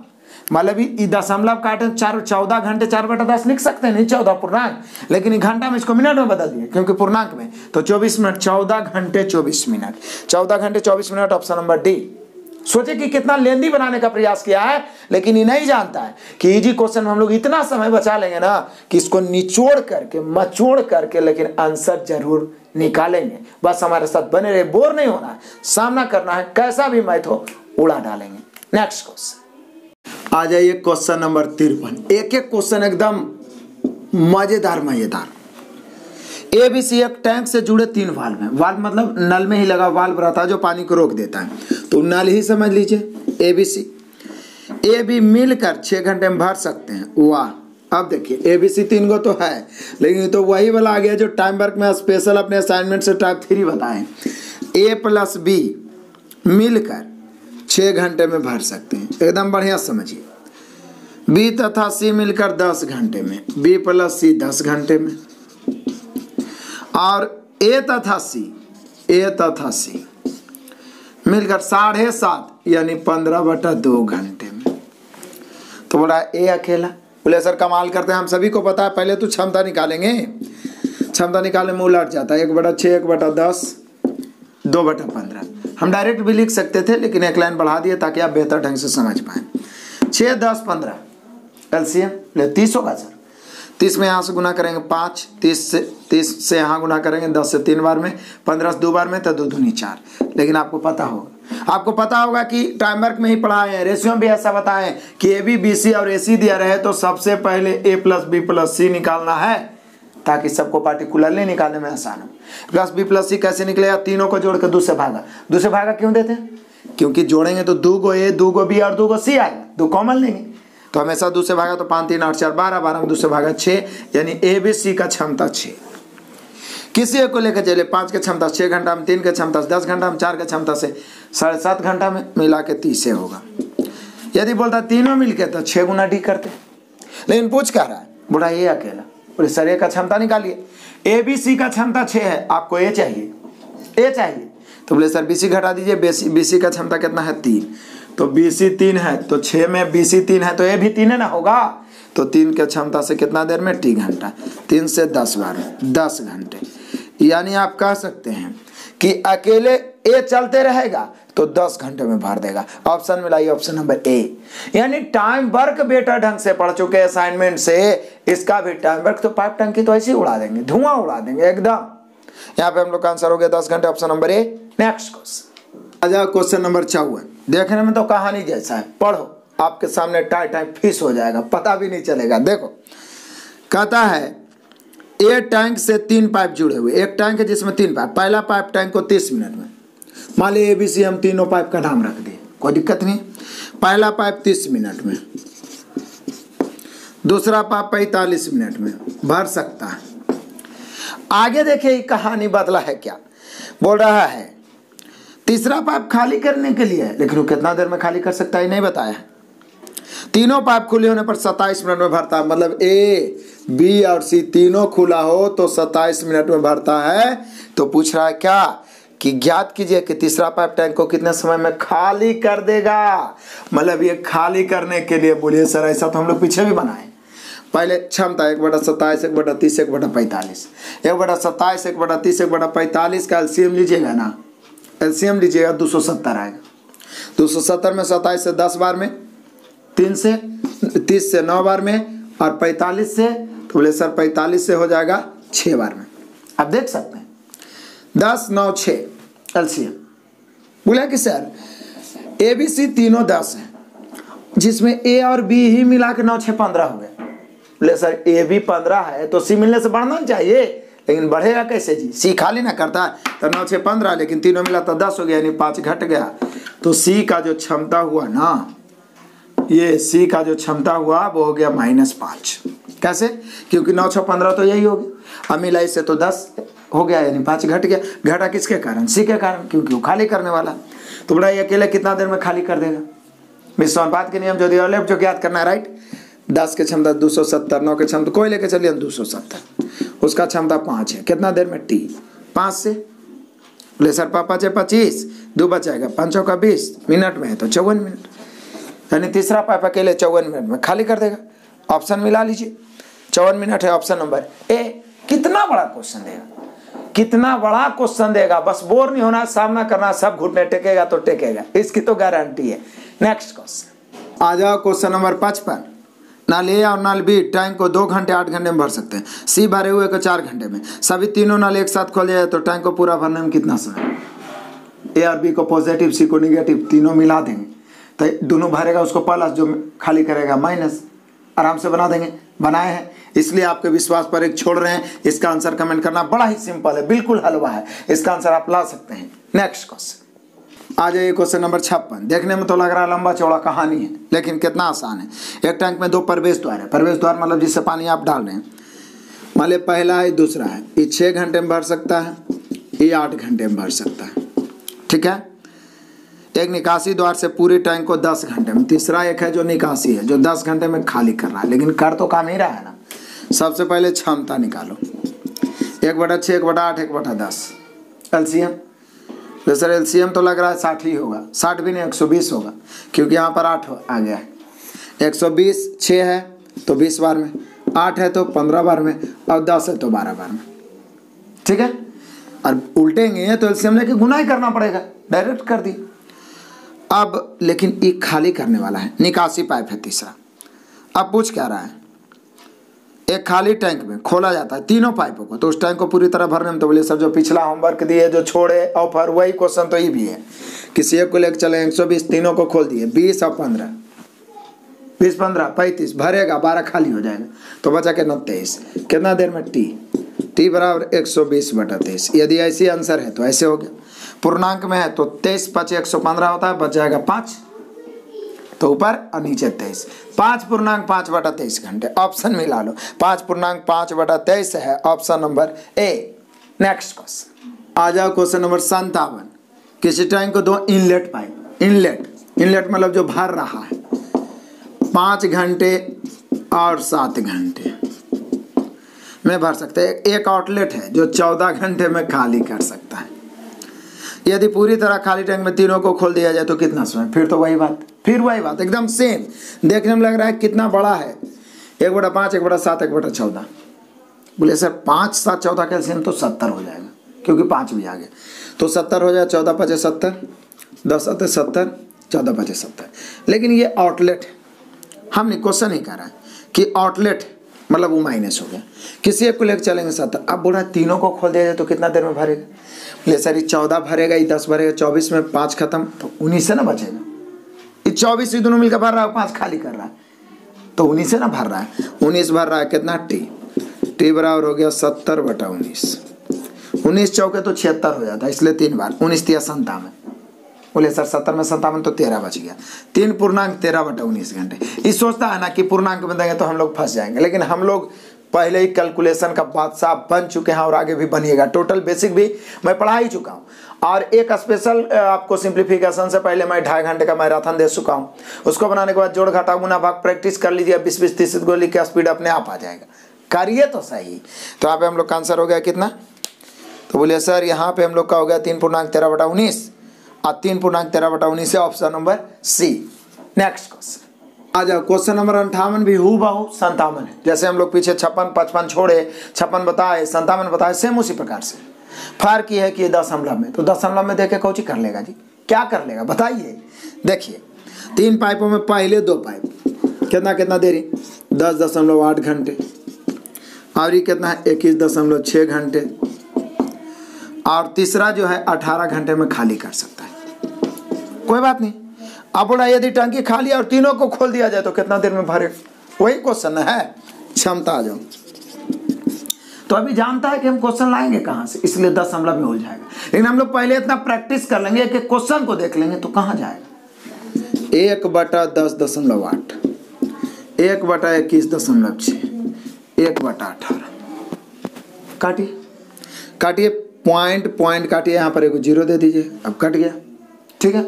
मतलब दशमलव काटे चार, चौदह घंटे चार बटा दस लिख सकते हैं, नहीं चौदह पूर्णांक, लेकिन घंटा में इसको मिनट में बदल दिया क्योंकि पूर्णांक में, तो चौबीस मिनट, चौदह घंटे चौबीस मिनट, चौदह घंटे चौबीस मिनट ऑप्शन नंबर डी। सोचे कि कितना लेंदी बनाने का प्रयास किया है, लेकिन ये नहीं जानता है कि इजी क्वेश्चन हम लोग इतना समय बचा लेंगे ना कि इसको निचोड़ करके मचोड़ करके लेकिन आंसर जरूर निकालेंगे। बस हमारे साथ बने रहे, बोर नहीं होना है, सामना करना है, कैसा भी मैथ हो उड़ा डालेंगे। नेक्स्ट क्वेश्चन आ जाइए, क्वेश्चन नंबर तिरपन। एक एक क्वेश्चन एकदम मजेदार मजेदार। ए बी सी एक टैंक से जुड़े तीन वाल्व हैं, वाल्व मतलब नल में ही लगा वाल्व रहता है जो पानी को रोक देता है, तो नल ही समझ लीजिए A B C. A B मिलकर छः घंटे में भर सकते हैं, वाह। अब देखिए ए बी सी तीन गो तो है, लेकिन तो वही वाला आ गया जो टाइम वर्क में स्पेशल अपने असाइनमेंट से टाइप थ्री बताएं। ए प्लस बी मिलकर छः घंटे में भर सकते हैं, एकदम बढ़िया समझिए। बी तथा सी मिलकर दस घंटे में, बी प्लस सी दस घंटे में, और ए तथा सी ए तथा सी मिलकर साढ़े सात यानी पंद्रह बटा दो घंटे में। तो बोला ए अकेला, बोले सर कमाल करते हैं, हम सभी को पता है, पहले तो क्षमता निकालेंगे, क्षमता निकालने में उलट जाता है, एक बटा छः एक बटा दस दो बटा पंद्रह, हम डायरेक्ट भी लिख सकते थे लेकिन एक लाइन बढ़ा दिए ताकि आप बेहतर ढंग से समझ पाएँ। छः दस पंद्रह एलसीएम ले तीस होगा सर, तीस में यहाँ से गुना करेंगे पाँच, तीस से तीस से यहाँ गुना करेंगे दस से तीन बार में, पंद्रह से दो बार में, तो दो दूनी चार। लेकिन आपको पता होगा, आपको पता होगा कि टाइम वर्क में ही पढ़ाए हैं, रेशियो भी ऐसा बताएं कि ए बी बी सी और ए सी दिया रहे तो सबसे पहले A plus B plus C निकालना है ताकि सबको पार्टिकुलरली निकालने में आसान हो। प्लस बी प्लस सी कैसे निकलेगा, तीनों को जोड़कर दूसरे भागा, दूसरे भागा क्यों देते हैं, क्योंकि जोड़ेंगे तो दो गो ए दो गो बी और दो गो सी आएगा, दो कॉमन लेंगे तो हमेशा दूसरे भागा, तो पाँच तीन आठ चार बारह, बारह में दूसरे भागा छः, यानी ए बी सी का क्षमता छः। किसी एक को लेकर चले, पाँच के क्षमता छः घंटा में, तीन के क्षमता से दस घंटा में, चार के क्षमता से साढ़े सात घंटा में, मिला के तीसे होगा। यदि बोलता तीनों मिल के तो छः गुना डी करते, लेकिन पूछ कह रहा है बोला ये अकेला, और इस सर्वे का क्षमता निकालिए। ए बी सी का क्षमता छः है, आपको ए चाहिए, ए चाहिए तो बोले सर बी सी घटा दीजिए, बी सी का क्षमता कितना है तीन, तो बी सी तीन है तो छः में बी सी तीन है तो ए भी तीन है ना होगा, तो तीन के क्षमता से कितना देर में तीन घंटा, तीन से दस बार दस घंटे। यानी आप कह सकते हैं कि अकेले ए चलते रहेगा तो दस घंटे में भर देगा। ऑप्शन में लाइए ऑप्शन नंबर ए। यानी टाइम वर्क बेटा ढंग से पढ़ चुके असाइनमेंट से, इसका भी टाइम वर्क, तो पाइप टंकी तो ऐसे उड़ा देंगे, धुआं उड़ा देंगे एकदम। यहाँ पे हम लोग का आंसर हो गया दस घंटे, option number A. Next question आ जाए, क्वेश्चन नंबर चौवन। देखने में तो कहानी जैसा है, पढ़ो आपके सामने टाई टाई फिश हो जाएगा, पता भी नहीं चलेगा। देखो कहता है ए टैंक से तीन पाइप जुड़े हुए, एक टैंक है जिसमें तीन पाइप, पहला पाइप टैंक को तीस मिनट में, मान ली ए बी सी हम तीनों पाइप का नाम रख दिए, कोई दिक्कत नहीं। पहला पाइप तीस मिनट में, दूसरा पाइप पैंतालीस मिनट में भर सकता है। आगे देखिए कहानी बदला है, क्या बोल रहा है, तीसरा पाइप खाली करने के लिए है, लेकिन वो कितना देर में खाली कर सकता है नहीं बताया। तीनों पाइप खुले होने पर सत्ताईस मिनट में भरता है, मतलब ए बी और सी तीनों खुला हो तो सत्ताईस मिनट में भरता है। तो पूछ रहा है क्या कि ज्ञात कीजिए कि तीसरा पाइप टैंक को कितने समय में खाली कर देगा। मतलब ये खाली करने के लिए, बोलिए सर ऐसा तो हम लोग पीछे भी बनाए, पहले क्षमता एक बटा सत्ताईस, एक बटा तीस, एक बटा पैंतालीस, एक बटा सत्ताईस, एक बटा तीस, एक बटा पैंतालीस का एलसीएम लीजिएगा ना, एलसीएम लीजिएगा दो सौ सत्तर आएगा। दो सौ सत्तर में सत्ताईस से दस बार में, तीन से तीस से नौ बार में, और पैंतालीस से, तो बोले सर पैंतालीस से हो जाएगा छः बार में। आप देख सकते हैं दस नौ छः एलसीएम। बोला कि सर ए बी सी तीनों दस हैं, जिसमें ए और बी ही मिला के नौ छः पंद्रह हो गए। बोले सर ए बी पंद्रह है तो सी मिलने से बढ़ना चाहिए, लेकिन बढ़ेगा कैसे जी, सी खाली ना करता है तो नौ छः पंद्रह, लेकिन तीनों मिला तो दस हो गया, यानी पाँच घट गया। तो सी का जो क्षमता हुआ ना, ये सी का जो क्षमता हुआ वो हो गया माइनस पाँच। कैसे, क्योंकि नौ छः पंद्रह तो यही हो गया, अब मिला इससे तो दस हो गया, यानी पाँच घट गया। घटा किसके कारण, सी के कारण, क्योंकि वो खाली करने वाला। तो बड़ा ये अकेले कितना देर में खाली कर देगा। मिसनुपात के नियम जो दिया लेफ्ट, जो याद करना है राइट। दस के क्षमता दो सौ सत्तर, नौ के क्षमता कोई लेके चलिए दो सौ सत्तर, उसका क्षमता पाँच है, कितना देर में टी, पाँच से ले सर पाँच है पच्चीस, दो बचाएगा पाँचों का बीस मिनट में है तो चौवन मिनट, यानी तीसरा पाइप अकेले चौवन मिनट में खाली कर देगा। ऑप्शन मिला लीजिए, चौवन मिनट है ऑप्शन नंबर ए। कितना बड़ा क्वेश्चन देगा, कितना बड़ा क्वेश्चन देगा, बस बोर नहीं होना, सामना करना, सब घुटने टेकेगा तो टेकेगा, इसकी तो गारंटी है। नेक्स्ट क्वेश्चन आ जाओ, क्वेश्चन नंबर पचपन। नल ए और नल बी टैंक को दो घंटे आठ घंटे में भर सकते हैं, सी भरे हुए को चार घंटे में, सभी तीनों नल एक साथ खोले जाए तो टैंक को पूरा भरने में कितना समय। ए और बी को पॉजिटिव, सी को निगेटिव, तीनों मिला देंगे तो दोनों भरेगा, उसको प्लस, जो खाली करेगा माइनस, आराम से बना देंगे। बनाए हैं, इसलिए आपके विश्वास पर एक छोड़ रहे हैं। इसका आंसर कमेंट करना, बड़ा ही सिंपल है, बिल्कुल हलवा है, इसका आंसर आप ला सकते हैं। नेक्स्ट क्वेश्चन आ जाइए, क्वेश्चन नंबर छप्पन। देखने में तो लग रहा है लंबा चौड़ा कहानी है, लेकिन कितना आसान है। एक टैंक में दो प्रवेश द्वार है, प्रवेश द्वार मतलब जिससे पानी आप डाल रहे हैं, मान लें पहला है दूसरा है, ये छः घंटे में भर सकता है, ये आठ घंटे में भर सकता है, ठीक है। एक निकासी द्वार से पूरे टैंक को दस घंटे में, तीसरा एक है जो निकासी है जो दस घंटे में खाली कर रहा है, लेकिन कर तो काम ही रहा है ना। सबसे पहले क्षमता निकालो, एक बटा छः, एक बटा आठ, एक बटा दस, एलसीएम। तो सर एलसीएम तो लग रहा है साठ ही होगा, साठ भी नहीं एक सौ बीस होगा, क्योंकि यहाँ पर आठ आ गया है। एक सौ बीस छः है तो बीस बार में, आठ है तो पंद्रह बार में, और दस है तो बारह बार में, ठीक है। और उल्टेंगे तो एलसीएम लेके गुना ही करना पड़ेगा, डायरेक्ट कर दी। अब लेकिन ये खाली करने वाला है, निकासी पाइप है तीसरा। अब पूछ क्या रहा है, एक खाली टैंक में खोला जाता है तीनों पाइपों को, तो उस टैंक को पूरी तरह भरने में, तो बोले सर जो पिछला होमवर्क दिए जो छोड़े ऑफर, वही क्वेश्चन तो ये भी है। किसी एक को लेकर चले एक सौ बीस, तीनों को खोल दिए बीस और पंद्रह, बीस पंद्रह पैंतीस, भरेगा बारह, खाली हो जाएगा तो बचा कितना तेईस, कितना देर में टी, टी बराबर एक सौ बीस बटा तेईस। यदि ऐसी आंसर है तो ऐसे हो गया, पूर्णांक में है तो तेईस पाँच एक सौ पंद्रह होता है, बच जाएगा पाँच, तो ऊपर और नीचे तेईस, पाँच पूर्णांक पाँच बटा तेईस घंटे। ऑप्शन मिला लो, पाँच पूर्णांक पाँच बटा तेईस है option number A. Next question आ जाओ, क्वेश्चन नंबर संतावन। किसी टैंक को दो इनलेट पाइप, इनलेट इनलेट मतलब जो भर रहा है, पाँच घंटे और सात घंटे, में भर सकते हैं। एक आउटलेट है जो चौदह घंटे में खाली कर सकता है। यदि पूरी तरह खाली टैंक में तीनों को खोल दिया जाए तो कितना समय, फिर तो वही बात फिर वही बात एकदम सेम। देखने में लग रहा है कितना बड़ा है, एक बटा पाँच, एक बटा सात, एक बटा चौदह। बोले सर पाँच सात चौदह कैल्सियम तो सत्तर हो जाएगा, क्योंकि पाँच भी आ गया तो सत्तर हो जाए। चौदह पचे सत्तर, दस सत्तर सत्तर, चौदह पचे सत्तर। लेकिन ये आउटलेट, हमने क्वेश्चन ही करा कि आउटलेट मतलब वो माइनस हो गया, किसी एक को लेकर चलेंगे सत्तर। अब बोला तीनों को खोल दिया जाए तो कितना देर में भरेगा। बोले सर ये चौदह भरेगा, ये दस भरेगा, चौबीस में पाँच खत्म तो उन्नीस से ना बचेगा। ये चौबीस ही दोनों मिलकर भर रहा है, पाँच खाली कर रहा है तो उन्नीस से ना भर रहा है। उन्नीस भर रहा है कितना, टी टी बराबर हो गया सत्तर बटा उन्नीस। उन्नीस चौके तो छिहत्तर हो जाता है, इसलिए तीन बार उन्नीस तिया संतावन। बोले सर सत्तर में संतावन तो तेरह बच गया, तीन पूर्णांक तेरह बटा उन्नीस घंटे। ये सोचता है ना कि पूर्णांक में देंगे तो हम लोग फंस जाएंगे, लेकिन हम लोग पहले ही कैलकुलेशन का बादशाह बन चुके हैं और आगे भी बनिएगा। टोटल बेसिक भी मैं पढ़ा ही चुका हूँ, और एक स्पेशल आपको सिंप्लीफिकेशन से पहले मैं ढाई घंटे का मैराथन दे चुका हूँ। उसको बनाने के बाद जोड़ घटा गुना भाग प्रैक्टिस कर लीजिए, बीस बीस तीस गोली का स्पीड अपने आप आ जाएगा, करिए तो सही। तो यहाँ पे हम लोग का आंसर हो गया कितना, तो बोलिए सर यहाँ पे हम लोग का हो गया तीन पूर्णांक तेरह बटा उन्नीस और तीन पूर्णांक तेरह बटा उन्नीस है option number C. Next question आ जाओ, क्वेश्चन नंबर अंठावन भी हूँ बहु संतावन है। जैसे हम लोग पीछे छप्पन पचपन छोड़े, छप्पन बताए संतावन बताए, सेम उसी प्रकार से। फर्क ये है कि दस हमला में, तो दस हमला में देखे कौची कर लेगा जी, क्या कर लेगा बताइए। देखिए तीन पाइपों में पहले दो पाइप कितना कितना देरी, दस दशमलव आठ घंटे, और ये कितना है इक्कीस दशमलव छः घंटे, और तीसरा जो है अठारह घंटे में खाली कर सकता है। कोई बात नहीं, अब बोला यदि टंकी खाली और तीनों को खोल दिया जाए तो कितना देर में भरे, वही क्वेश्चन है। क्षमता आ जाओ, तो अभी जानता है कि हम क्वेश्चन लाएंगे कहाँ से, इसलिए दस हमला में उलझ जाएगा। लेकिन हम लोग पहले इतना प्रैक्टिस कर लेंगे कि क्वेश्चन को देख लेंगे तो कहाँ जाएगा। एक बटा दस दशमलव आठ, एक बटा इक्कीस दशमलव छः, एक बटा अठारह। काटिए काटिए, पॉइंट पॉइंट काटिए, यहाँ पर एक जीरो दे दीजिए, अब कट गया। ठीक है,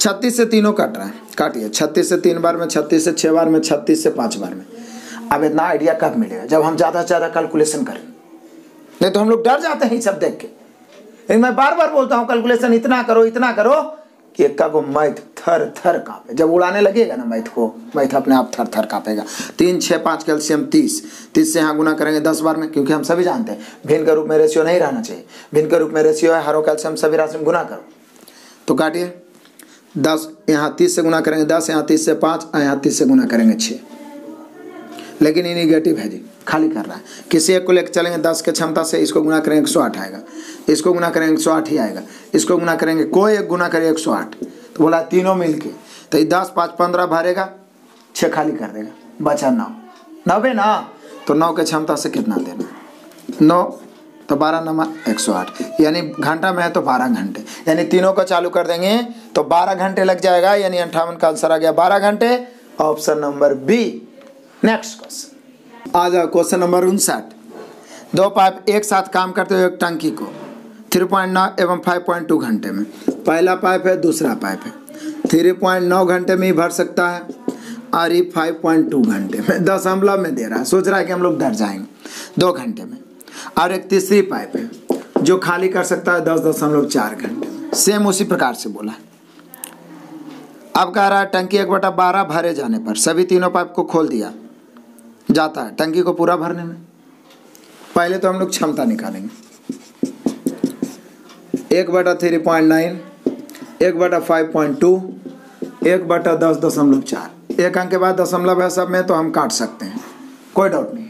छत्तीस से तीनों कट रहे हैं, काटिए। छत्तीस से तीन बार में, छत्तीस से छः बार में, छत्तीस से पाँच बार में। अब इतना आइडिया कब मिलेगा, जब हम ज़्यादा से ज़्यादा कैलकुलेशन करें, नहीं तो हम लोग डर जाते हैं सब देख के। मैं बार बार बोलता हूँ कैलकुलेशन इतना करो इतना करो कि एक को मैथ थर थर काँपे, जब उड़ाने लगेगा ना मैथ को, मैथ अपने आप थर थर काँपेगा। तीन छः पाँच कैल्शियम तीस, तीस से यहाँ गुना करेंगे दस बार में, क्योंकि हम सभी जानते हैं भिन्न के रूप में रेशियो नहीं रहना चाहिए। भिन्न के रूप में रेशियो है हरों कैल्शियम सभी राशि में गुना करो, तो काटिए। दस यहाँ तीस से गुना करेंगे दस, यहाँ तीस से पाँच, यहाँ तीस से गुना करेंगे छः। लेकिन ये निगेटिव है जी, खाली कर रहा है। किसी एक को लेकर चलेंगे दस के क्षमता से, इसको गुना करेंगे एक सौ आठ आएगा, इसको गुना करेंगे एक सौ आठ ही आएगा, इसको गुना करेंगे कोई एक गुना करेंगे एक सौ आठ। तो बोला तीनों मिलके तो ये दस पाँच पंद्रह भरेगा, छः खाली कर देगा, बचा नौ, नब्बे ना, तो नौ के क्षमता से कितना देना है, नौ तो बारह नंबर एक सौ आठ, यानी घंटा में है तो बारह घंटे, यानी तीनों को चालू कर देंगे तो बारह घंटे लग जाएगा, यानी अंठावन का आंसर आ गया बारह घंटे, option number B. Next question आ जाओ, क्वेश्चन नंबर उनसठ, दो पाइप एक साथ काम करते हुए एक टंकी को थ्री पॉइंट नौ एवं फाइव पॉइंट टू घंटे में, पहला पाइप है दूसरा पाइप है, थ्री पॉइंट नौ घंटे में ही भर सकता है और ये फाइव पॉइंट टू घंटे में, दस हमला में दे रहा है, सोच रहा है कि हम लोग डर जाएंगे दो घंटे में। और एक तीसरी पाइप है जो खाली कर सकता है दस दशमलव चार घंटे में, सेम उसी प्रकार से बोला। अब कह रहा है टंकी एक बटा बारह भरे जाने पर सभी तीनों पाइप को खोल दिया जाता है टंकी को पूरा भरने में। पहले तो हम लोग क्षमता निकालेंगे, एक बटा थ्री पॉइंट नाइन, एक बटा फाइव पॉइंट टू, एक बटा दस दशमलव चार, एक अंक के बाद दशमलव है सब में तो हम काट सकते हैं, कोई डाउट नहीं।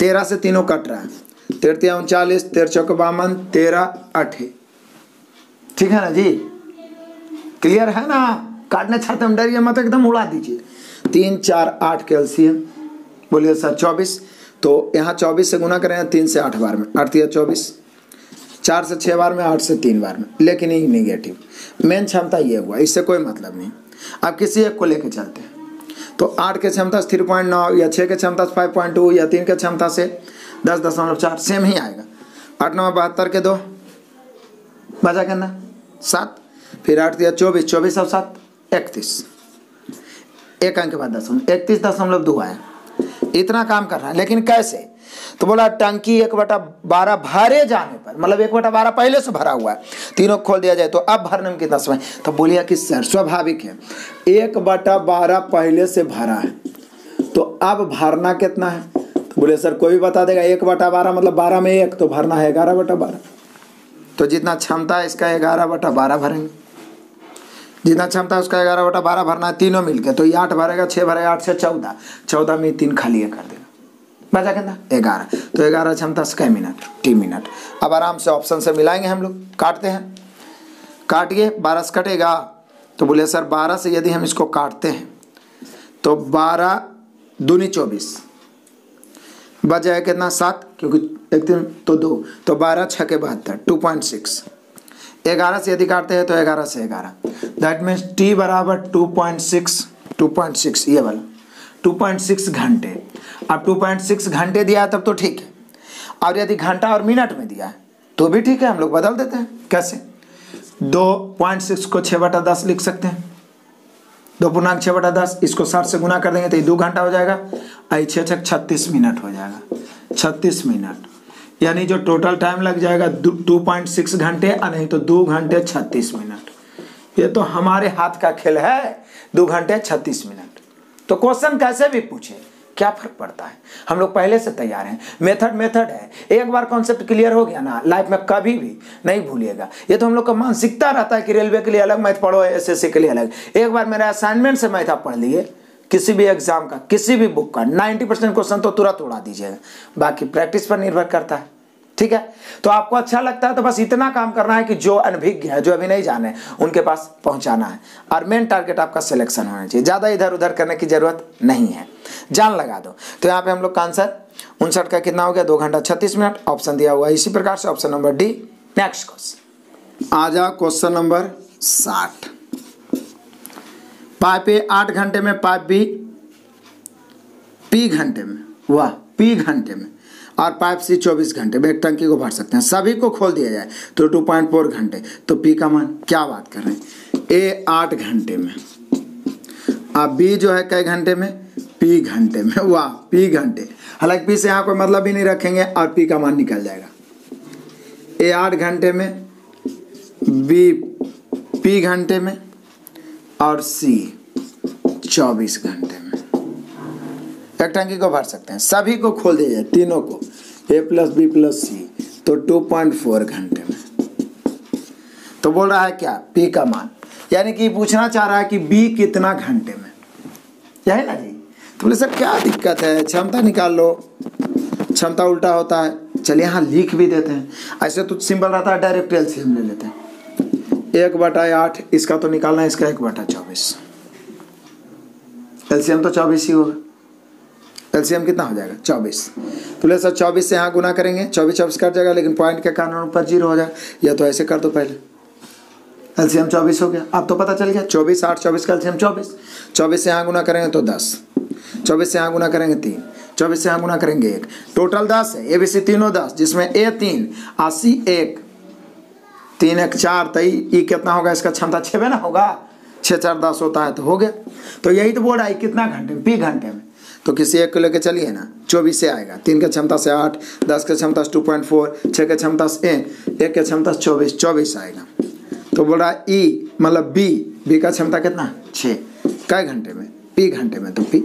तेरह से तीनों कट रहा है, तेरह उनचालीस, तेरह चौके बावन, तेरह अठे, ठीक है ना जी, क्लियर है ना। काटने छाते हम डरिए मत, एकदम उड़ा दीजिए। तीन चार आठ कैल्शियम, बोलिए सर चौबीस, तो यहाँ चौबीस से गुना करें तीन से आठ बार में, आठ या चौबीस, चार से छः बार में, आठ से तीन बार में, लेकिन ये निगेटिव। मेन क्षमता ये हुआ, इससे कोई मतलब नहीं। अब किसी एक को लेके चलते हैं तो आठ के क्षमता से थ्री पॉइंट नौ, या छः के क्षमता से फाइव पॉइंट टू, या तीन के क्षमता से दस दशमलव चार, सेम ही आएगा। आठ नौ बहत्तर के दो बजा करना सात, फिर आठ या चौबीस, चौबीस और सात इकतीस, एक अंक के बाद दशमलव, इकतीस दशमलव दो आया। इतना काम कर रहा है, लेकिन कैसे, तो बोला टंकी एक बटा बारह भरे जाने पर, मतलब एक बटा बारह पहले से भरा हुआ है, तीनों खोल दिया जाए तो अब भरने में कितना समय। तो बोलिए कि सर स्वाभाविक है, एक बटा बारह पहले से भरा है तो अब भरना कितना है। तो बोले सर कोई भी बता देगा, एक बटा बारह मतलब बारह में एक, तो भरना है ग्यारह बटा बारह। तो जितना क्षमता है इसका ग्यारह बटा बारह भरेंगे, जितना क्षमता है उसका ग्यारह बटा बारह भरना है तीनों मिलके। तो ये आठ भरेगा, छः भरेगा, आठ से चौदह, चौदह में तीन खाली कर देगा, बचा कितना ग्यारह। तो ग्यारह क्षमता से कई मिनट तीन मिनट। अब आराम से ऑप्शन से मिलाएंगे हम लोग, काटते हैं, काटिए बारह से कटेगा। तो बोले सर बारह से यदि हम इसको काटते हैं तो बारह दूनी चौबीस, बच जाएगा कितना सात, क्योंकि एक दिन तो दो, तो बारह छः के बहत्तर टू पॉइंट सिक्स। ग्यारह से यदि काटते हैं तो ग्यारह से ग्यारह, दैट मीन्स टी बराबर two point six two point six, ये वाला टू पॉइंट सिक्स घंटे। अब टू पॉइंट सिक्स घंटे दिया है तब तो ठीक है, और यदि घंटा और मिनट में दिया है तो भी ठीक है, हम लोग बदल देते हैं। कैसे, दो पॉइंट सिक्स को छः बटा दस लिख सकते हैं, दो पूर्णांक छः बटा दस, इसको साठ से गुना कर देंगे तो ये दो घंटा हो जाएगा, आई छः छः छत्तीस मिनट हो जाएगा, छत्तीस मिनट। यानी जो टोटल टाइम लग जाएगा टू पॉइंट सिक्स घंटे, और नहीं तो दो घंटे छत्तीस मिनट। ये तो हमारे हाथ का खेल है, दो घंटे छत्तीस मिनट। तो क्वेश्चन कैसे भी पूछे क्या फर्क पड़ता है, हम लोग पहले से तैयार हैं। मेथड मेथड है, एक बार कॉन्सेप्ट क्लियर हो गया ना, लाइफ में कभी भी नहीं भूलिएगा। ये तो हम लोग का मानसिकता रहता है कि रेलवे के लिए अलग मैथ पढ़ो, एसएससी के लिए अलग। एक बार मेरा असाइनमेंट से मैथ आप पढ़ लिए, किसी भी एग्जाम का, किसी भी बुक का नाइन्टी परसेंट क्वेश्चन तो तुरंत उड़ा दीजिएगा, बाकी प्रैक्टिस पर निर्भर करता है। ठीक है, तो आपको अच्छा लगता है तो बस इतना काम करना है कि जो अनभिज्ञ है, जो अभी नहीं जाने, उनके पास पहुंचाना है, और मेन टारगेट आपका सिलेक्शन होना चाहिए। ज़्यादा इधर उधर करने की जरूरत नहीं है, जान लगा दो। तो यहाँ पे हम लोग का आंसर उनसठ का कितना हो गया, दो घंटा छत्तीस मिनट ऑप्शन दिया हुआ है। इसी प्रकार से option number D. Next question आ जाओ, क्वेश्चन नंबर साठ। पाइप ए आठ घंटे में, पाइप बी पी घंटे में, वाह पी घंटे में, और पाइप सी चौबीस घंटे में एक टंकी को भर सकते हैं। सभी को खोल दिया जाए तो टू पॉइंट फोर घंटे, तो पी का मान, क्या बात कर रहे हैं, ए आठ घंटे में और बी जो है कई घंटे में, पी घंटे में, वाह पी घंटे। हालांकि पी से यहाँ कोई मतलब ही नहीं रखेंगे और पी का मान निकल जाएगा। ए आठ घंटे में, बी पी घंटे में और सी चौबीस घंटे में एक टंकी को भर सकते हैं। सभी को खोल दिया जाए, तीनों को, A plus B plus C, तो टू पॉइंट फोर घंटे में। तो बोल रहा है क्या, पी का मान, यानी कि पूछना चाह रहा है कि बी कितना घंटे में, यही ना जी। तो बोले सर क्या दिक्कत है, क्षमता निकाल लो, क्षमता उल्टा होता है, चलिए यहाँ लिख भी देते हैं। ऐसे तो सिंपल रहता है, डायरेक्ट एलसीएम ले लेते हैं, एक बटा आठ, इसका तो निकालना है, इसका एक बटा चौबीस, एलसीएम तो चौबीस ही होगा, एलसीएम कितना हो जाएगा चौबीस। तो ले सर चौबीस से यहाँ गुना करेंगे, चौबीस चौबीस कट जाएगा, लेकिन पॉइंट के कारण ऊपर जीरो हो जाएगा, या तो ऐसे कर दो पहले, एलसीएम चौबीस हो गया। अब तो पता चल गया चौबीस, आठ चौबीस का एलसीएम चौबीस, चौबीस से यहाँ गुना करेंगे तो दस, चौबीस से यहाँ गुना करेंगे तीन, चौबीस से यहाँ गुना करेंगे एक, टोटल दस है, ए बी सी तीनों दस, जिसमें ए तीन आसी एक, तीन एक चार, तई ई कितना होगा, इसका क्षमता छः ना होगा, छः चार दस होता है, तो हो गया। तो यही तो बोल रहा है कितना घंटे में, पी घंटे में, तो किसी एक को लेकर चलिए ना, चौबीस से आएगा, तीन के क्षमता से आठ, दस के क्षमता से टू पॉइंट फोर, छः के क्षमता से एक, एक के क्षमता से चौबीस, चौबीस आएगा। तो बोल रहा है ई मतलब बी, बी का क्षमता कितना है छः, कई घंटे में, पी घंटे में, तो पी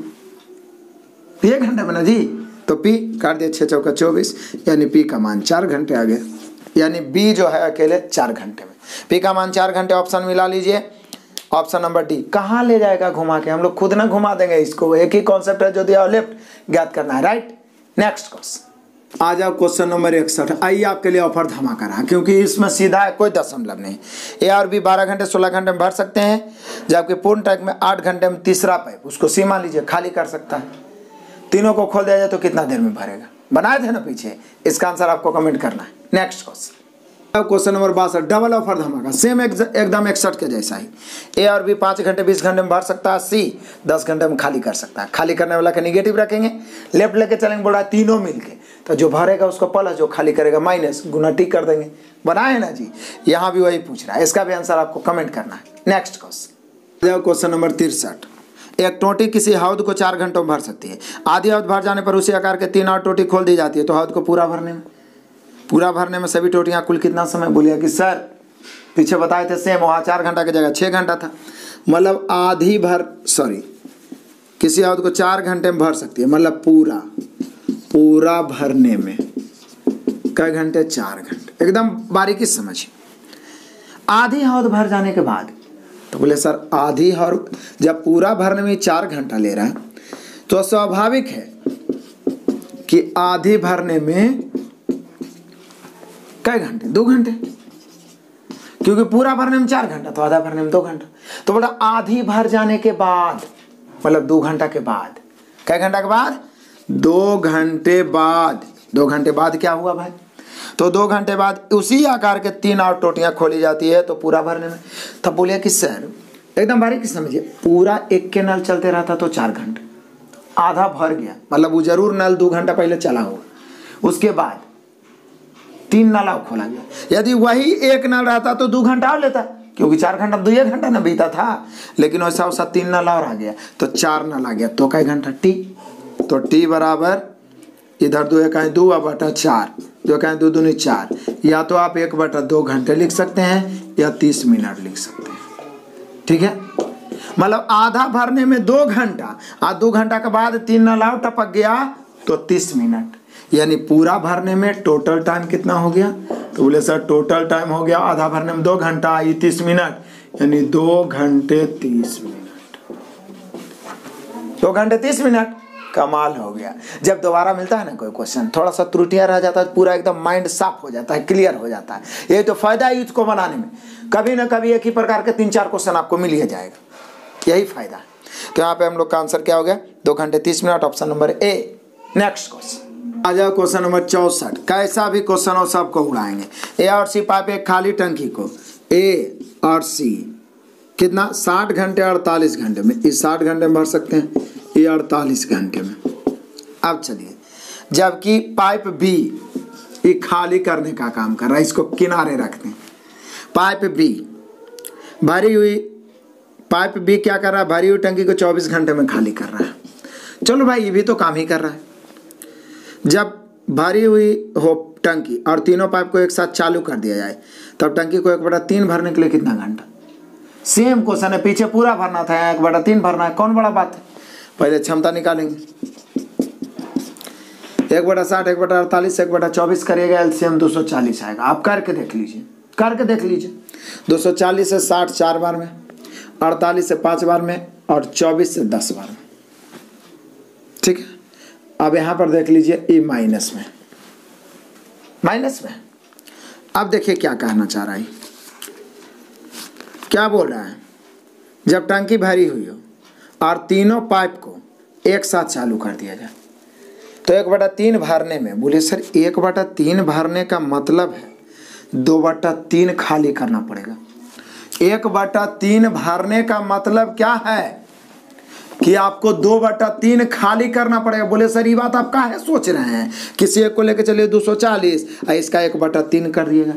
पी एक घंटे में ना जी, तो पी काट दिया, छः चौका चौबीस, यानी पी का मान चार घंटे आ गया, यानी बी जो है अकेले चार घंटे में, पी का मान चार घंटे। ऑप्शन मिला लीजिए, ऑप्शन नंबर डी। कहाँ ले जाएगा घुमा के, हम लोग खुद ना घुमा देंगे इसको, एक ही कॉन्सेप्ट है जो दिया और लेफ्ट ज्ञात करना है राइट। नेक्स्ट क्वेश्चन आ जाओ, क्वेश्चन नंबर इकसठ। आइए आपके लिए ऑफर धमाका रहा, क्योंकि इसमें सीधा है, कोई दशमलव नहीं। ए और बी बारह घंटे सोलह घंटे में भर सकते हैं, जबकि पूर्ण टैंक में आठ घंटे में तीसरा पाइप, उसको सी मान लीजिए, खाली कर सकता है। तीनों को खोल दिया जाए तो कितना देर में भरेगा, बनाए थे ना पीछे, इसका आंसर आपको कमेंट करना है। नेक्स्ट क्वेश्चन, क्वेश्चन नंबर बासठ। डबल ऑफर धमाका, सेम एकदम इकसठ के जैसा ही। ए और बी पाँच घंटे बीस घंटे में भर सकता है, सी दस घंटे में खाली कर सकता है। खाली करने वाला का निगेटिव रखेंगे, लेफ्ट लेके चलेंगे, बोला तीनों मिलके, तो जो भरेगा उसको प्लस, जो खाली करेगा माइनस, गुना टी कर देंगे, बनाए ना जी। यहाँ भी वही पूछ रहा है, इसका भी आंसर आपको कमेंट करना है। नेक्स्ट क्वेश्चन, क्वेश्चन नंबर तिरसठ। एक टोटी किसी हौद को चार घंटों में भर सकती है। आधी हौद भर जाने पर उसी आकार के तीन और टोटी खोल दी जाती है, तो हौद को पूरा भरने में पूरा भरने में सभी टोटियाँ कुल कितना समय? बोलिए कि सर पीछे बताए थे सेम, वहाँ चार घंटा की जगह छः घंटा था। मतलब आधी भर सॉरी किसी हौद को चार घंटे में भर सकती है, मतलब पूरा पूरा भरने में कई घंटे? चार घंटे। एकदम बारीकी समझिए। आधी हौद भर जाने के बाद तो बोले सर आधी हौद जब पूरा भरने में चार घंटा ले रहा है तो स्वाभाविक है कि आधी भरने में कई घंटे? दो घंटे, क्योंकि पूरा भरने में चार घंटा तो आधा भरने में दो घंटा। तो बोला आधी भर जाने के बाद मतलब दो घंटा के बाद, कई घंटा के बाद? दो घंटे बाद। दो घंटे बाद क्या हुआ भाई? तो दो घंटे बाद उसी आकार के तीन और टोटियां खोली जाती है, तो पूरा भरने में। तब बोलिए कि सर एकदम बारीकी समझिए, पूरा एक के नल चलते रहता तो चार घंटे, आधा भर गया मतलब वो जरूर नल दो घंटा पहले चला होगा, उसके बाद तीन नाला खोला गया। यदि वही एक नल रहता तो दो घंटा और लेता, क्योंकि चार घंटा दो एक घंटा ना बीता था, लेकिन वैसा वैसा तीन नल और आ गया तो चार नल आ गया, तो कई घंटा? टी। तो टी बराबर इधर दो एक दो बटा चार, दो कहें दो दूनी चार, या तो आप एक बटा दो घंटे लिख सकते हैं या तीस मिनट लिख सकते हैं। ठीक है, मतलब आधा भरने में दो घंटा और दो घंटा के बाद तीन नालाव टपक गया तो तीस मिनट, यानी पूरा भरने में टोटल टाइम कितना हो गया? तो बोले सर टोटल टाइम हो गया आधा भरने में दो घंटा ये तीस मिनट, यानी दो घंटे तीस मिनट। दो घंटे तीस मिनट कमाल हो गया। जब दोबारा मिलता है ना कोई क्वेश्चन, थोड़ा सा त्रुटियां रह जाता है, पूरा एकदम माइंड साफ हो जाता है, क्लियर हो जाता है। ये तो फायदा है इसको बनाने में, कभी ना कभी एक ही प्रकार के तीन चार क्वेश्चन आपको मिल ही जाएगा, यही फायदा है। तो यहाँ पे हम लोग का आंसर क्या हो गया? दो घंटे तीस minute, option number A. Next question आ जाओ, क्वेश्चन नंबर चौसठ। कैसा भी क्वेश्चन हो सबको उड़ाएंगे। ए और सी पाइप एक खाली टंकी को ए और सी कितना साठ घंटे अड़तालीस घंटे में, इस साठ घंटे में भर सकते हैं, ये अड़तालीस घंटे में। अब चलिए, जबकि पाइप बी ये खाली करने का काम कर रहा है, इसको किनारे रखते हैं। पाइप बी भरी हुई, पाइप बी क्या कर रहा है? भरी हुई टंकी को चौबीस घंटे में खाली कर रहा है। चलो भाई ये भी तो काम ही कर रहा है। जब भरी हुई हो टंकी और तीनों पाइप को एक साथ चालू कर दिया जाए तब टंकी को एक बटा तीन भरने के लिए कितना घंटा? सेम क्वेश्चन है, पीछे पूरा भरना था, एक बटा तीन भरना है, कौन बड़ा बात है? पहले क्षमता निकालेंगे, एक बटा साठ, एक बटा अड़तालीस, एक बटा चौबीस करिएगा, एलसीएम दो सौ चालीस आएगा। आप करके देख लीजिए, करके देख लीजिए। दो सौ चालीस से साठ चार बार में, अड़तालीस से पाँच बार में और चौबीस से दस बार में। ठीक है, अब यहाँ पर देख लीजिए ई माइनस में, माइनस में। अब देखिए क्या कहना चाह रहा है, क्या बोल रहा है? जब टंकी भरी हुई हो और तीनों पाइप को एक साथ चालू कर दिया जाए तो एक बटा तीन भरने में। बोले सर एक बटा तीन भरने का मतलब है दो बटा तीन खाली करना पड़ेगा। एक बटा तीन भरने का मतलब क्या है? कि आपको दो बटा तीन खाली करना पड़ेगा। बोले सर ये बात आप काहे सोच रहे हैं? किसी एक को लेकर चलिए दो सौ चालीस, इसका एक बटा तीन कर दिएगा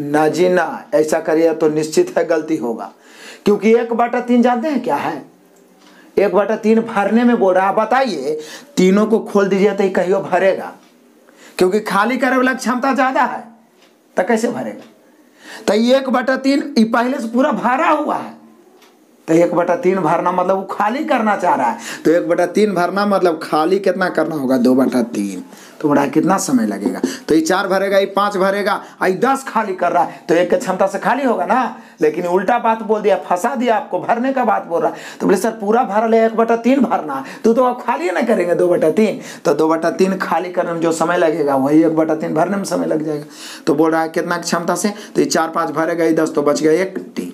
ना जी ना, ऐसा करिए तो निश्चित है गलती होगा, क्योंकि एक बटा तीन जानते हैं क्या है? एक बटा तीन भरने में बोल रहा है। बताइए तीनों को खोल दीजिए तो कहियो भरेगा, क्योंकि खाली करे वाला क्षमता ज्यादा है तो कैसे भरेगा? तो एक बटा तीन पहले से पूरा भरा हुआ है, तो एक बटा तीन भरना मतलब वो खाली करना चाह रहा है, तो एक बटा तीन भरना मतलब खाली कितना करना होगा? दो बटा तीन। तो बड़ा कितना समय लगेगा? तो ये चार भरेगा, ये पाँच भरेगा, ये दस खाली कर रहा है, तो एक क्षमता से खाली होगा ना। लेकिन उल्टा बात बोल दिया, फंसा दिया आपको, भरने का बात बोल रहा है। तो बोले सर पूरा भर ले, एक बटा तीन भरना, तो तो आप खाली ना करेंगे दो बटा तीन, तो दो बटा तीन खाली करने में जो समय लगेगा वही एक बटा तीन भरने में समय लग जाएगा। तो बोल रहा है कितना क्षमता से? तो ये चार पाँच भरेगा, ये दस, तो बच गया एक टी।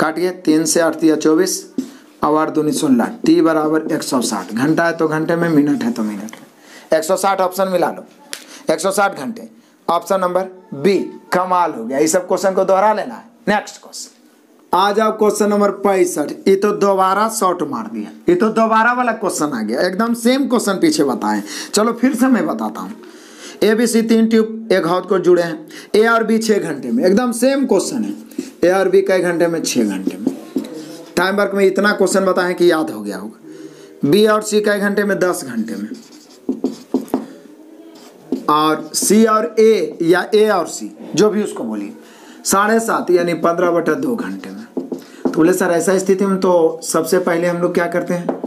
काटिए, तीन से आठ या चौबीस और दूनी सोलह, टी बराबर एक सौ साठ। घंटा है तो घंटे में, मिनट है तो मिनट में। एक सौ साठ ऑप्शन मिला लो, एक सौ साठ घंटे, ऑप्शन नंबर बी। कमाल हो गया, इस सब क्वेश्चन को दोहरा लेना है। नेक्स्ट क्वेश्चन आ जाओ, क्वेश्चन नंबर पैंसठ। ये तो दोबारा शॉर्ट मार दिया, ये तो दोबारा वाला क्वेश्चन आ गया, एकदम सेम क्वेश्चन पीछे बताएं। चलो फिर से मैं बताता हूँ। ए बी सी तीन ट्यूब एक हौद को जुड़े हैं, ए और बी छः घंटे में, एकदम सेम क्वेश्चन है। ए और बी कई घंटे में? छः घंटे में। टाइम वर्क में इतना क्वेश्चन बताएं कि याद हो गया होगा। बी और सी कई घंटे में? दस घंटे में। और सी और ए या ए और सी जो भी उसको बोलिए, साढ़े सात यानी पंद्रह बटा दो घंटे में। तो बोले सर ऐसा स्थिति में तो सबसे पहले हम लोग क्या करते हैं,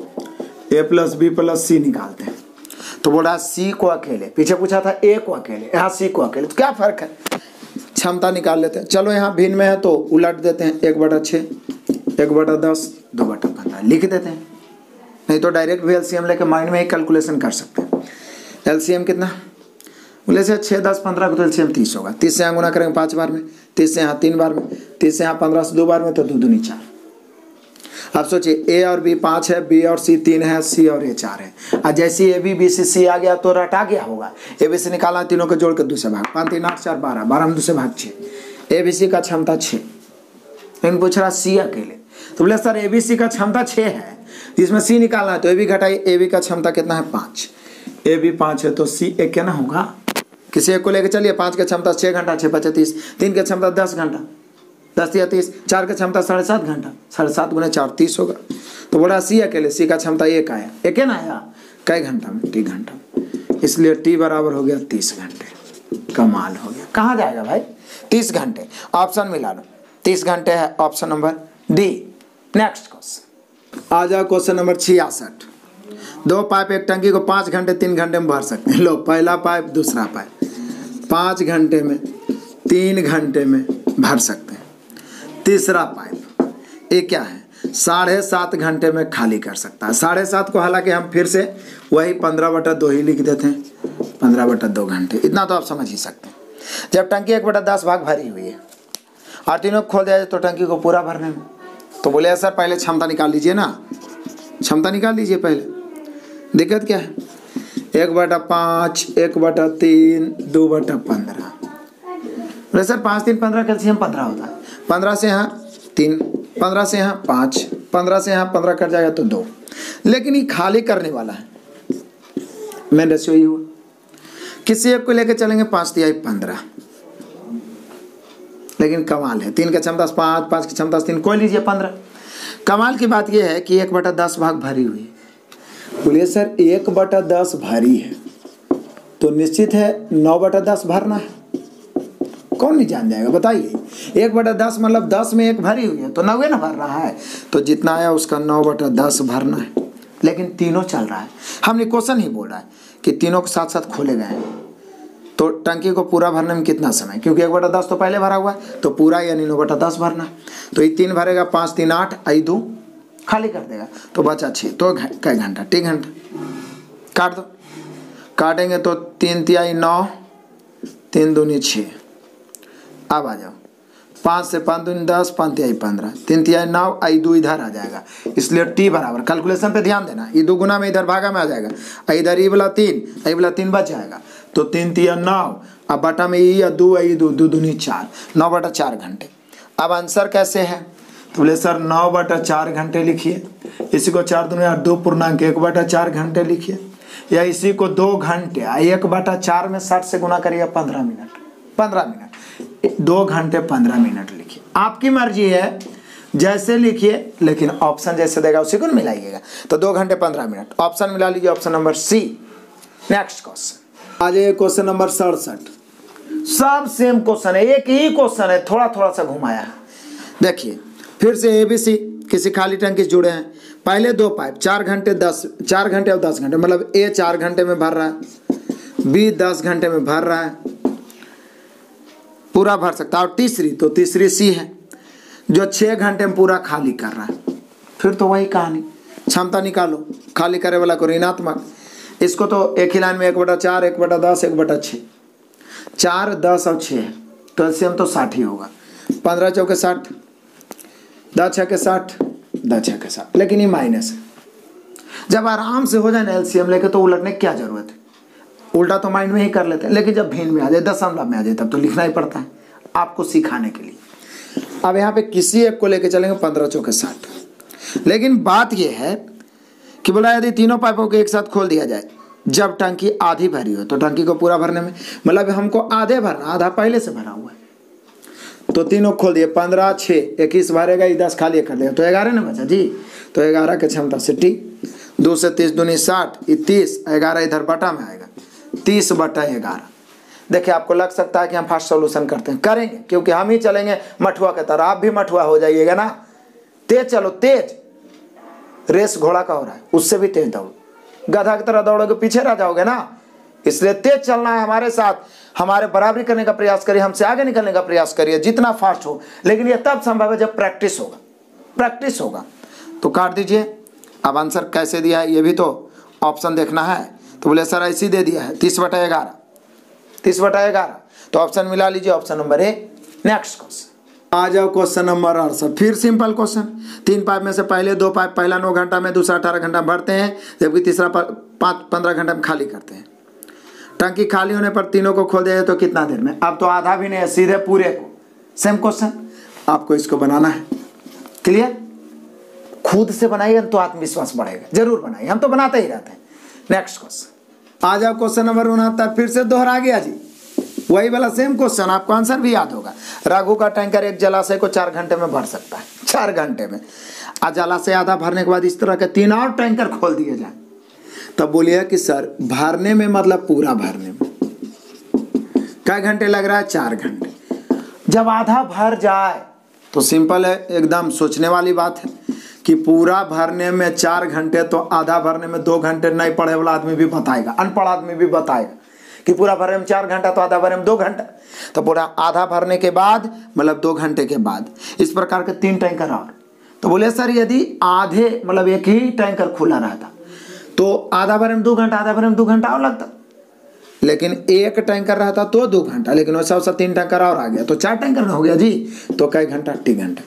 A plus B plus C निकालते हैं। तो बोला सी को अकेले, पीछे पूछा था ए को अकेले, यहाँ सी को अकेले, तो क्या फर्क है, क्षमता निकाल लेते हैं। चलो यहाँ भिन्न में है तो उलट देते हैं, एक बटा छः, एक बटा दस, दो बटा पंद्रह लिख देते हैं, नहीं तो डायरेक्ट भी एलसीएम लेके माइंड में ही कैलकुलेशन कर सकते हैं। एलसीएम कितना बोले सर छः दस पंद्रह को, तो एलसीएम तीस होगा। तीस से यहाँ गुना करेंगे पाँच बार में, तीस से यहाँ तीन बार में, तीस से यहाँ पंद्रह से दो बार में, तो दो दूनी चार। अब सोचिए ए और बी पाँच है, बी और सी तीन है, सी और ए चार है। और जैसे ए बी बी सी सी आ गया तो रटा गया होगा, ए बी सी निकाला, तीनों को जोड़ कर दूसरे भाग, पाँच तीन आठ चार बारह, बारह में दूसरे भाग छः। ए बी सी का क्षमता छः, लेकिन पूछ रहा सी अकेले। तो बोले सर ए बी सी का क्षमता छः है, इसमें सी निकालना है तो ए बी घटाइए, ए बी का क्षमता कितना है पाँच, ए बी पाँच है तो सी एक क्या ना होगा, किसी एक को लेकर चलिए। पाँच का क्षमता छः घंटा, छः पच्चीस तीस, तीन का क्षमता दस घंटा, दस या तीस, चार का क्षमता साढ़े सात घंटा, साढ़े सात गुना चार तीस होगा। तो बोला सी अकेले, सी का क्षमता एक आया, एक ना आया कई घंटा में, टी घंटा में, इसलिए टी बराबर हो गया तीस घंटे। कमाल हो गया, कहाँ जाएगा भाई तीस घंटे, ऑप्शन मिला लो, तीस घंटे है option number D. Next question आ जाओ, क्वेश्चन नंबर छियासठ। दो पाइप एक टंकी को पाँच घंटे तीन घंटे में भर सकते हैं। लो पहला पाइप दूसरा पाइप पाँच घंटे में तीन घंटे में भर सकते हैं। तीसरा पाइप ये क्या है, साढ़े सात घंटे में खाली कर सकता है। साढ़े सात को हालांकि हम फिर से वही पंद्रह बटा दो ही लिख देते हैं, पंद्रह बटा दो घंटे, इतना तो आप समझ ही सकते हैं। जब टंकी एक बटा दस भाग भरी हुई है और तीनों खोल दिया जाए तो टंकी को पूरा भरने में, तो बोले सर पहले क्षमता निकाल लीजिए ना, क्षमता निकाल लीजिए पहले, दिक्कत क्या है, एक बटा पाँच, एक बटा तीन, दो बटा पंद्रह। बोले सर पाँच तीन पंद्रह, कैल्सियम पंद्रह होता है, पंद्रह से यहाँ तीन, पंद्रह से यहाँ पाँच, पंद्रह से यहाँ पंद्रह कट जाएगा तो दो, लेकिन ये खाली करने वाला है, मैं रेशियो ही हुआ। किसी एक को लेकर चलेंगे, पाँच दिया पंद्रह, लेकिन कमाल है, तीन का क्षमता पाँच, पाँच की क्षमता तीन, कोई लीजिए पंद्रह। कमाल की बात यह है कि एक बटा दस भाग भरी हुई। बोलिए सर एक बटा दस भरी है तो निश्चित है नौ बटा दस भरना है, कौन नहीं जान जाएगा बताइए। एक बटा दस मतलब दस में एक भरी हुई है तो नौवे ना भर रहा है, तो जितना आया उसका नौ बटा दस भरना है। लेकिन तीनों चल रहा है, हमने क्वेश्चन ही बोला है कि तीनों के साथ साथ खोले गए हैं, तो टंकी को पूरा भरने में कितना समय, क्योंकि एक बटा दस तो पहले भरा हुआ है तो पूरा यानी नौ बटा दस भरना, तो ये तीन भरेगा, पाँच तीन आठ, आई दो खाली कर देगा तो बचा छः, तो कई घंटा, तीन घंटा काट दो, काटेंगे तो तीन तिहाई नौ, तीन दूनी छः। अब आ जाओ, पाँच से पाँच दूनी दस, पाँच तिहाई पंद्रह, तीन तिहाई नौ, आई दो इधर आ जाएगा, इसलिए टी बराबर, कैलकुलेशन पे ध्यान देना, ये दो गुना में इधर भागा में आ जाएगा, इधर ई वाला तीन, आई वाला तीन बच जाएगा, तो तीन तिया नौ, अब बटा में ई या दो, आई दो, दो दूनी चार, नौ बटा चार घंटे। अब आंसर कैसे है, तो बोले सर नौ बटा चार घंटे लिखिए, इसी को चार दूनी आठ, दो पूर्णांक एक बटा चार घंटे लिखिए, या इसी को दो घंटे एक बटा चार में साठ से गुना करिए, पंद्रह मिनट, पंद्रह मिनट, दो घंटे पंद्रह मिनट लिखिए, आपकी मर्जी है जैसे लिखिए, लेकिन ऑप्शन जैसे देगा उसी को मिलाइएगा, तो दो घंटे पंद्रह मिनट ऑप्शन मिला लीजिए, option number C. Next question आज ये क्वेश्चन नंबर सड़सठ, सब सेम क्वेश्चन है, एक ही क्वेश्चन है, थोड़ा थोड़ा सा घुमाया। देखिए फिर से ए बी सी किसी खाली टंकी से जुड़े हैं, पहले दो पाइप चार घंटे दस, चार घंटे और दस घंटे, मतलब ए चार घंटे में भर रहा है, बी दस घंटे में भर रहा है, पूरा भर सकता है, और तीसरी तो तीसरी सी है जो छः घंटे में पूरा खाली कर रहा है। फिर तो वही कहानी, क्षमता निकालो, खाली करे वाला को ऋणात्मक, इसको तो एक ही लाइन में एक बटा चार, एक बटा दस, एक बटा छः, चार दस और छः है तो एलसीएम तो साठ ही होगा, पंद्रह चौके साठ, दस छः के साठ, दस छः के साठ, लेकिन ये माइनस है। जब आराम से हो जाए ना एलसीएम लेके तो उलटने की क्या जरूरत है, उल्टा तो माइंड में ही कर लेते हैं, लेकिन जब भिन्न में आ जाए, दशमलव में आ जाए, तब तो लिखना ही पड़ता है आपको सिखाने के लिए। अब यहाँ पे किसी एक को लेके चलेंगे, पंद्रह चौके साठ, लेकिन बात यह है कि बोला यदि तीनों पाइपों को एक साथ खोल दिया जाए जब टंकी आधी भरी हो, तो टंकी को पूरा भरने में, मतलब हमको आधे भरना, आधा पहले से भरा हुआ है, तो तीनों खोल दिए, पंद्रह छः इक्कीस भरेगा, ये दस खाली कर देगा तो ग्यारह ना बचा जी। तो ग्यारह के क्षमता सिटी दो से तीस दूनी साठ, तीस ग्यारह इधर बटा में आएगा, तीस बटा ग्यारह। देखिए आपको लग सकता है कि हम फर्स्ट सॉल्यूशन करते हैं, करेंगे क्योंकि हम ही चलेंगे मठुआ के तरह, आप भी मठुआ हो जाइएगा ना। तेज चलो, तेज रेस घोड़ा का हो रहा है उससे भी तेज दौड़ो, गधा की तरह दौड़ोगे पीछे रह जाओगे ना, इसलिए तेज चलना है हमारे साथ। हमारे बराबरी करने का प्रयास करिए, हमसे आगे निकलने का प्रयास करिए जितना फास्ट हो, लेकिन यह तब संभव है जब प्रैक्टिस होगा, प्रैक्टिस होगा। तो काट दीजिए। अब आंसर कैसे दिया है ये भी तो ऑप्शन देखना है, तो बोले सर ऐसी दे दिया है तीस बटा ग्यारह, तीस बटा ग्यारह तो ऑप्शन मिला लीजिए, option number A. Next question आ जाओ, क्वेश्चन नंबर अड़सठ, फिर सिंपल क्वेश्चन। तीन पाइप में से पहले दो पाइप पहला नौ घंटा में दूसरा अठारह घंटा में भरते हैं, जबकि तीसरा पाँच पंद्रह घंटा में खाली करते हैं। टंकी खाली होने पर तीनों को खोल दिया तो कितना देर में? अब तो आधा भी नहीं है, सीधे पूरे को। सेम क्वेश्चन आपको इसको बनाना है, क्लियर? खुद से बनाइए तो आत्मविश्वास बढ़ेगा, जरूर बनाइए, हम तो बनाते ही रहते हैं। नेक्स्ट क्वेश्चन आ जाओ, क्वेश्चन नंबर उनहत्तर, फिर से दोहरा गया जी, वही वाला सेम क्वेश्चन, आपको आंसर भी याद होगा। राघु का टैंकर एक जलाशय को चार घंटे में भर सकता है, चार घंटे में। आज जलाशय आधा भरने के बाद इस तरह के तीन और टैंकर खोल दिए जाए, तब बोलिए कि सर भरने में मतलब पूरा भरने में क्या घंटे लग रहा है? चार घंटे। जब आधा भर जाए तो सिंपल है, एकदम सोचने वाली बात है कि पूरा भरने में चार घंटे तो आधा भरने में दो घंटे, नहीं पढ़े वाला आदमी भी बताएगा, अनपढ़ आदमी भी बताएगा कि पूरा भरने में चार घंटा तो आधा भरने में दो घंटा, तो पूरा आधा भरने के बाद मतलब दो घंटे के बाद। इस प्रकार के तीन टैंकर और, तो बोले सर यदि आधे मतलब एक ही टैंकर खुला रहता तो आधा भरने में दो घंटा, आधा भरने में दो घंटा और लगता, लेकिन एक टैंकर रहता तो दो घंटा, लेकिन वैसा वैसा तीन टैंकर और आ गया तो चार टैंकर हो गया जी। तो कई घंटा? टी घंटा।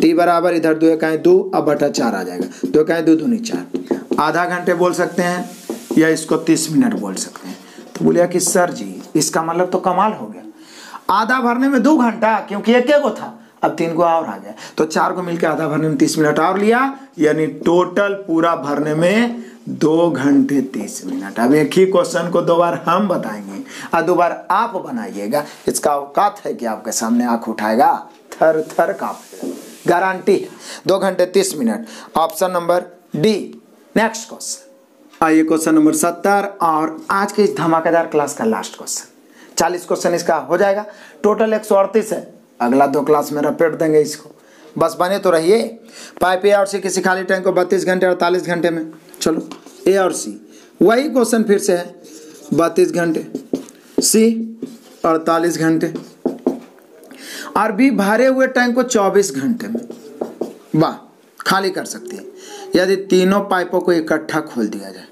टी बराबर इधर दो इकाई दो अब बटा चार आ जाएगा, दो इकाई दो दूनी चार, आधा घंटे बोल सकते हैं या इसको तीस मिनट बोल सकते हैं। तो बोलिए कि सर जी इसका मतलब तो कमाल हो गया, आधा भरने में दो घंटा क्योंकि एक एक को था, अब तीन को और आ गया तो चार को मिलकर आधा भरने में तीस मिनट और लिया, यानी टोटल पूरा भरने में दो घंटे तीस मिनट। अब एक ही क्वेश्चन को दो बार हम बताएंगे और दो बार आप बनाइएगा, इसका औकात है कि आपके सामने आंख उठाएगा, थर थर कांपेगा, गारंटी है। दो घंटे तीस minute, option number D. Next question आइए, क्वेश्चन नंबर सत्तर और आज के इस धमाकेदार क्लास का लास्ट क्वेश्चन। चालीस क्वेश्चन इसका हो जाएगा, टोटल एक सौ अड़तीस है, अगला दो क्लास में रपेट देंगे इसको, बस बने तो रहिए। पाइप ए और सी किसी खाली टैंक को बत्तीस घंटे अड़तालीस घंटे में, चलो ए और सी वही क्वेश्चन फिर से है, बत्तीस घंटे सी अड़तालीस घंटे, और बी भरे हुए टैंक को चौबीस घंटे में वाह खाली कर सकती है। यदि तीनों पाइपों को इकट्ठा खोल दिया जाए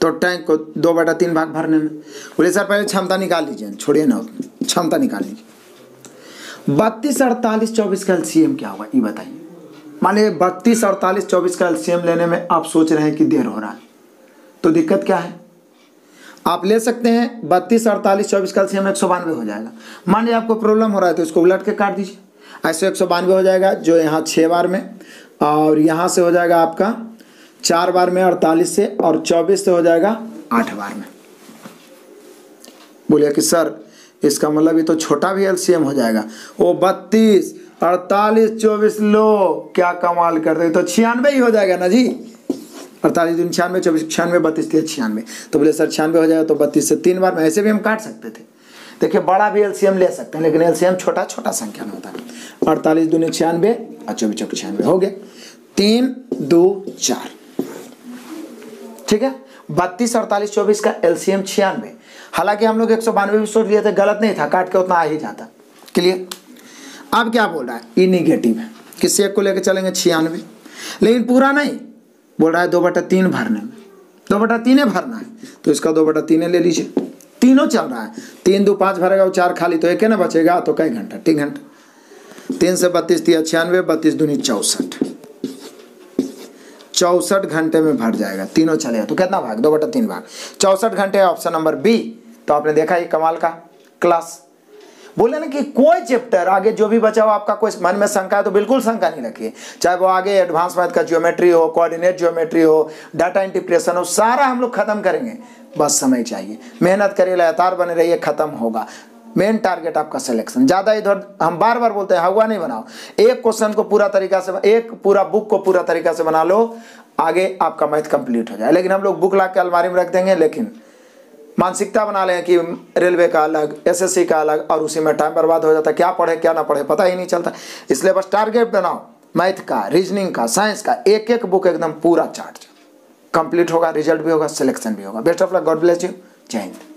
तो टैंक को दो बटा तीन भाग भरने में, बोले सर पहले क्षमता निकाल लीजिए, छोड़िए ना उसमें क्षमता निकाल लीजिए। बत्तीस अड़तालीस चौबीस का एलसीएम क्या हुआ ये बताइए। माने बत्तीस अड़तालीस चौबीस का एलसीएम लेने में आप सोच रहे हैं कि देर हो रहा है, तो दिक्कत क्या है? आप ले सकते हैं बत्तीस अड़तालीस चौबीस का एलसीएम एक सौ बानवे हो जाएगा। मान लीजिए आपको प्रॉब्लम हो रहा है तो इसको उलट के काट दीजिए, ऐसे एक सौ बानवे हो जाएगा जो यहाँ छः बार में, और यहाँ से हो जाएगा आपका चार बार में अड़तालीस से, और चौबीस से हो जाएगा आठ बार में। बोलिए कि सर इसका मतलब ये तो छोटा भी एलसीएम हो जाएगा। वो बत्तीस अड़तालीस चौबीस लो क्या कमाल कर रहे, तो छियानवे ही हो जाएगा ना जी, अड़तालीस दिन छियानवे चौबीस छियानवे बत्तीस तीस छियानवे, तो बोले सर छियानवे हो जाएगा तो बत्तीस से तीन बार में, ऐसे भी हम काट सकते थे। देखिए बड़ा भी एलसीएम ले सकते हैं, लेकिन एलसीएम छोटा छोटा संख्या में होता है। अड़तालीस दूनी छियानवे और चौबीस चौबीस छियानवे हो गया, तीन दो चार, ठीक है। बत्तीस अड़तालीस चौबीस का एलसीएम छियानवे, हालांकि हम लोग एक सौ बानवे भी सोच लिए थे, गलत नहीं था, काट के उतना आ ही जाता, क्लियर। अब क्या बोल रहा है, ई निगेटिव है, किसी एक को लेकर चलेंगे छियानवे, लेकिन पूरा नहीं बोल रहा है, दो बटा तीन भरने में, दो बटा तीने भरना है तो इसका दो बटा तीने ले लीजिए। तीनों चल रहा है, तीन दो पाँच भरेगा वो चार खाली तो एक न बचेगा, तो कई घंटा? तीन घंटा। तीन से बत्तीस तीस छियानवे, बत्तीस दूनी चौसठ, चौसठ घंटे में भर जाएगा तीनों चलेगा, तो कितना भाग? दो बटा तीन भाग, चौसठ घंटे, ऑप्शन नंबर बी। तो आपने देखा ये कमाल का क्लास, बोले ना कि कोई चैप्टर आगे जो भी बचा हो आपका, कोई मन में शंका है तो बिल्कुल शंका नहीं रखिए, चाहे वो आगे एडवांस मैथ का ज्योमेट्री हो, कोऑर्डिनेट ज्योमेट्री हो, डाटा इंटीप्रेशन हो, सारा हम लोग खत्म करेंगे, बस समय चाहिए, मेहनत करिए, लगातार बने रहिए, खत्म होगा। मेन टारगेट आपका सिलेक्शन। ज्यादा इधर हम बार बार बोलते हैं हवा नहीं बनाओ, एक क्वेश्चन को पूरा तरीका से, एक पूरा बुक को पूरा तरीका से बना लो, आगे आपका मैथ कंप्लीट हो जाए। लेकिन हम लोग बुक ला के अलमारी में रख देंगे, लेकिन मानसिकता बना लें कि रेलवे का अलग, एसएससी का अलग, और उसी में टाइम बर्बाद हो जाता है, क्या पढ़े क्या ना पढ़े पता ही नहीं चलता। इसलिए बस टारगेट बनाओ मैथ का, रीजनिंग का, साइंस का, एक एक बुक एकदम पूरा चार्ट कंप्लीट होगा, रिजल्ट भी होगा, सिलेक्शन भी होगा। Best of luck, God bless you, जय हिंद।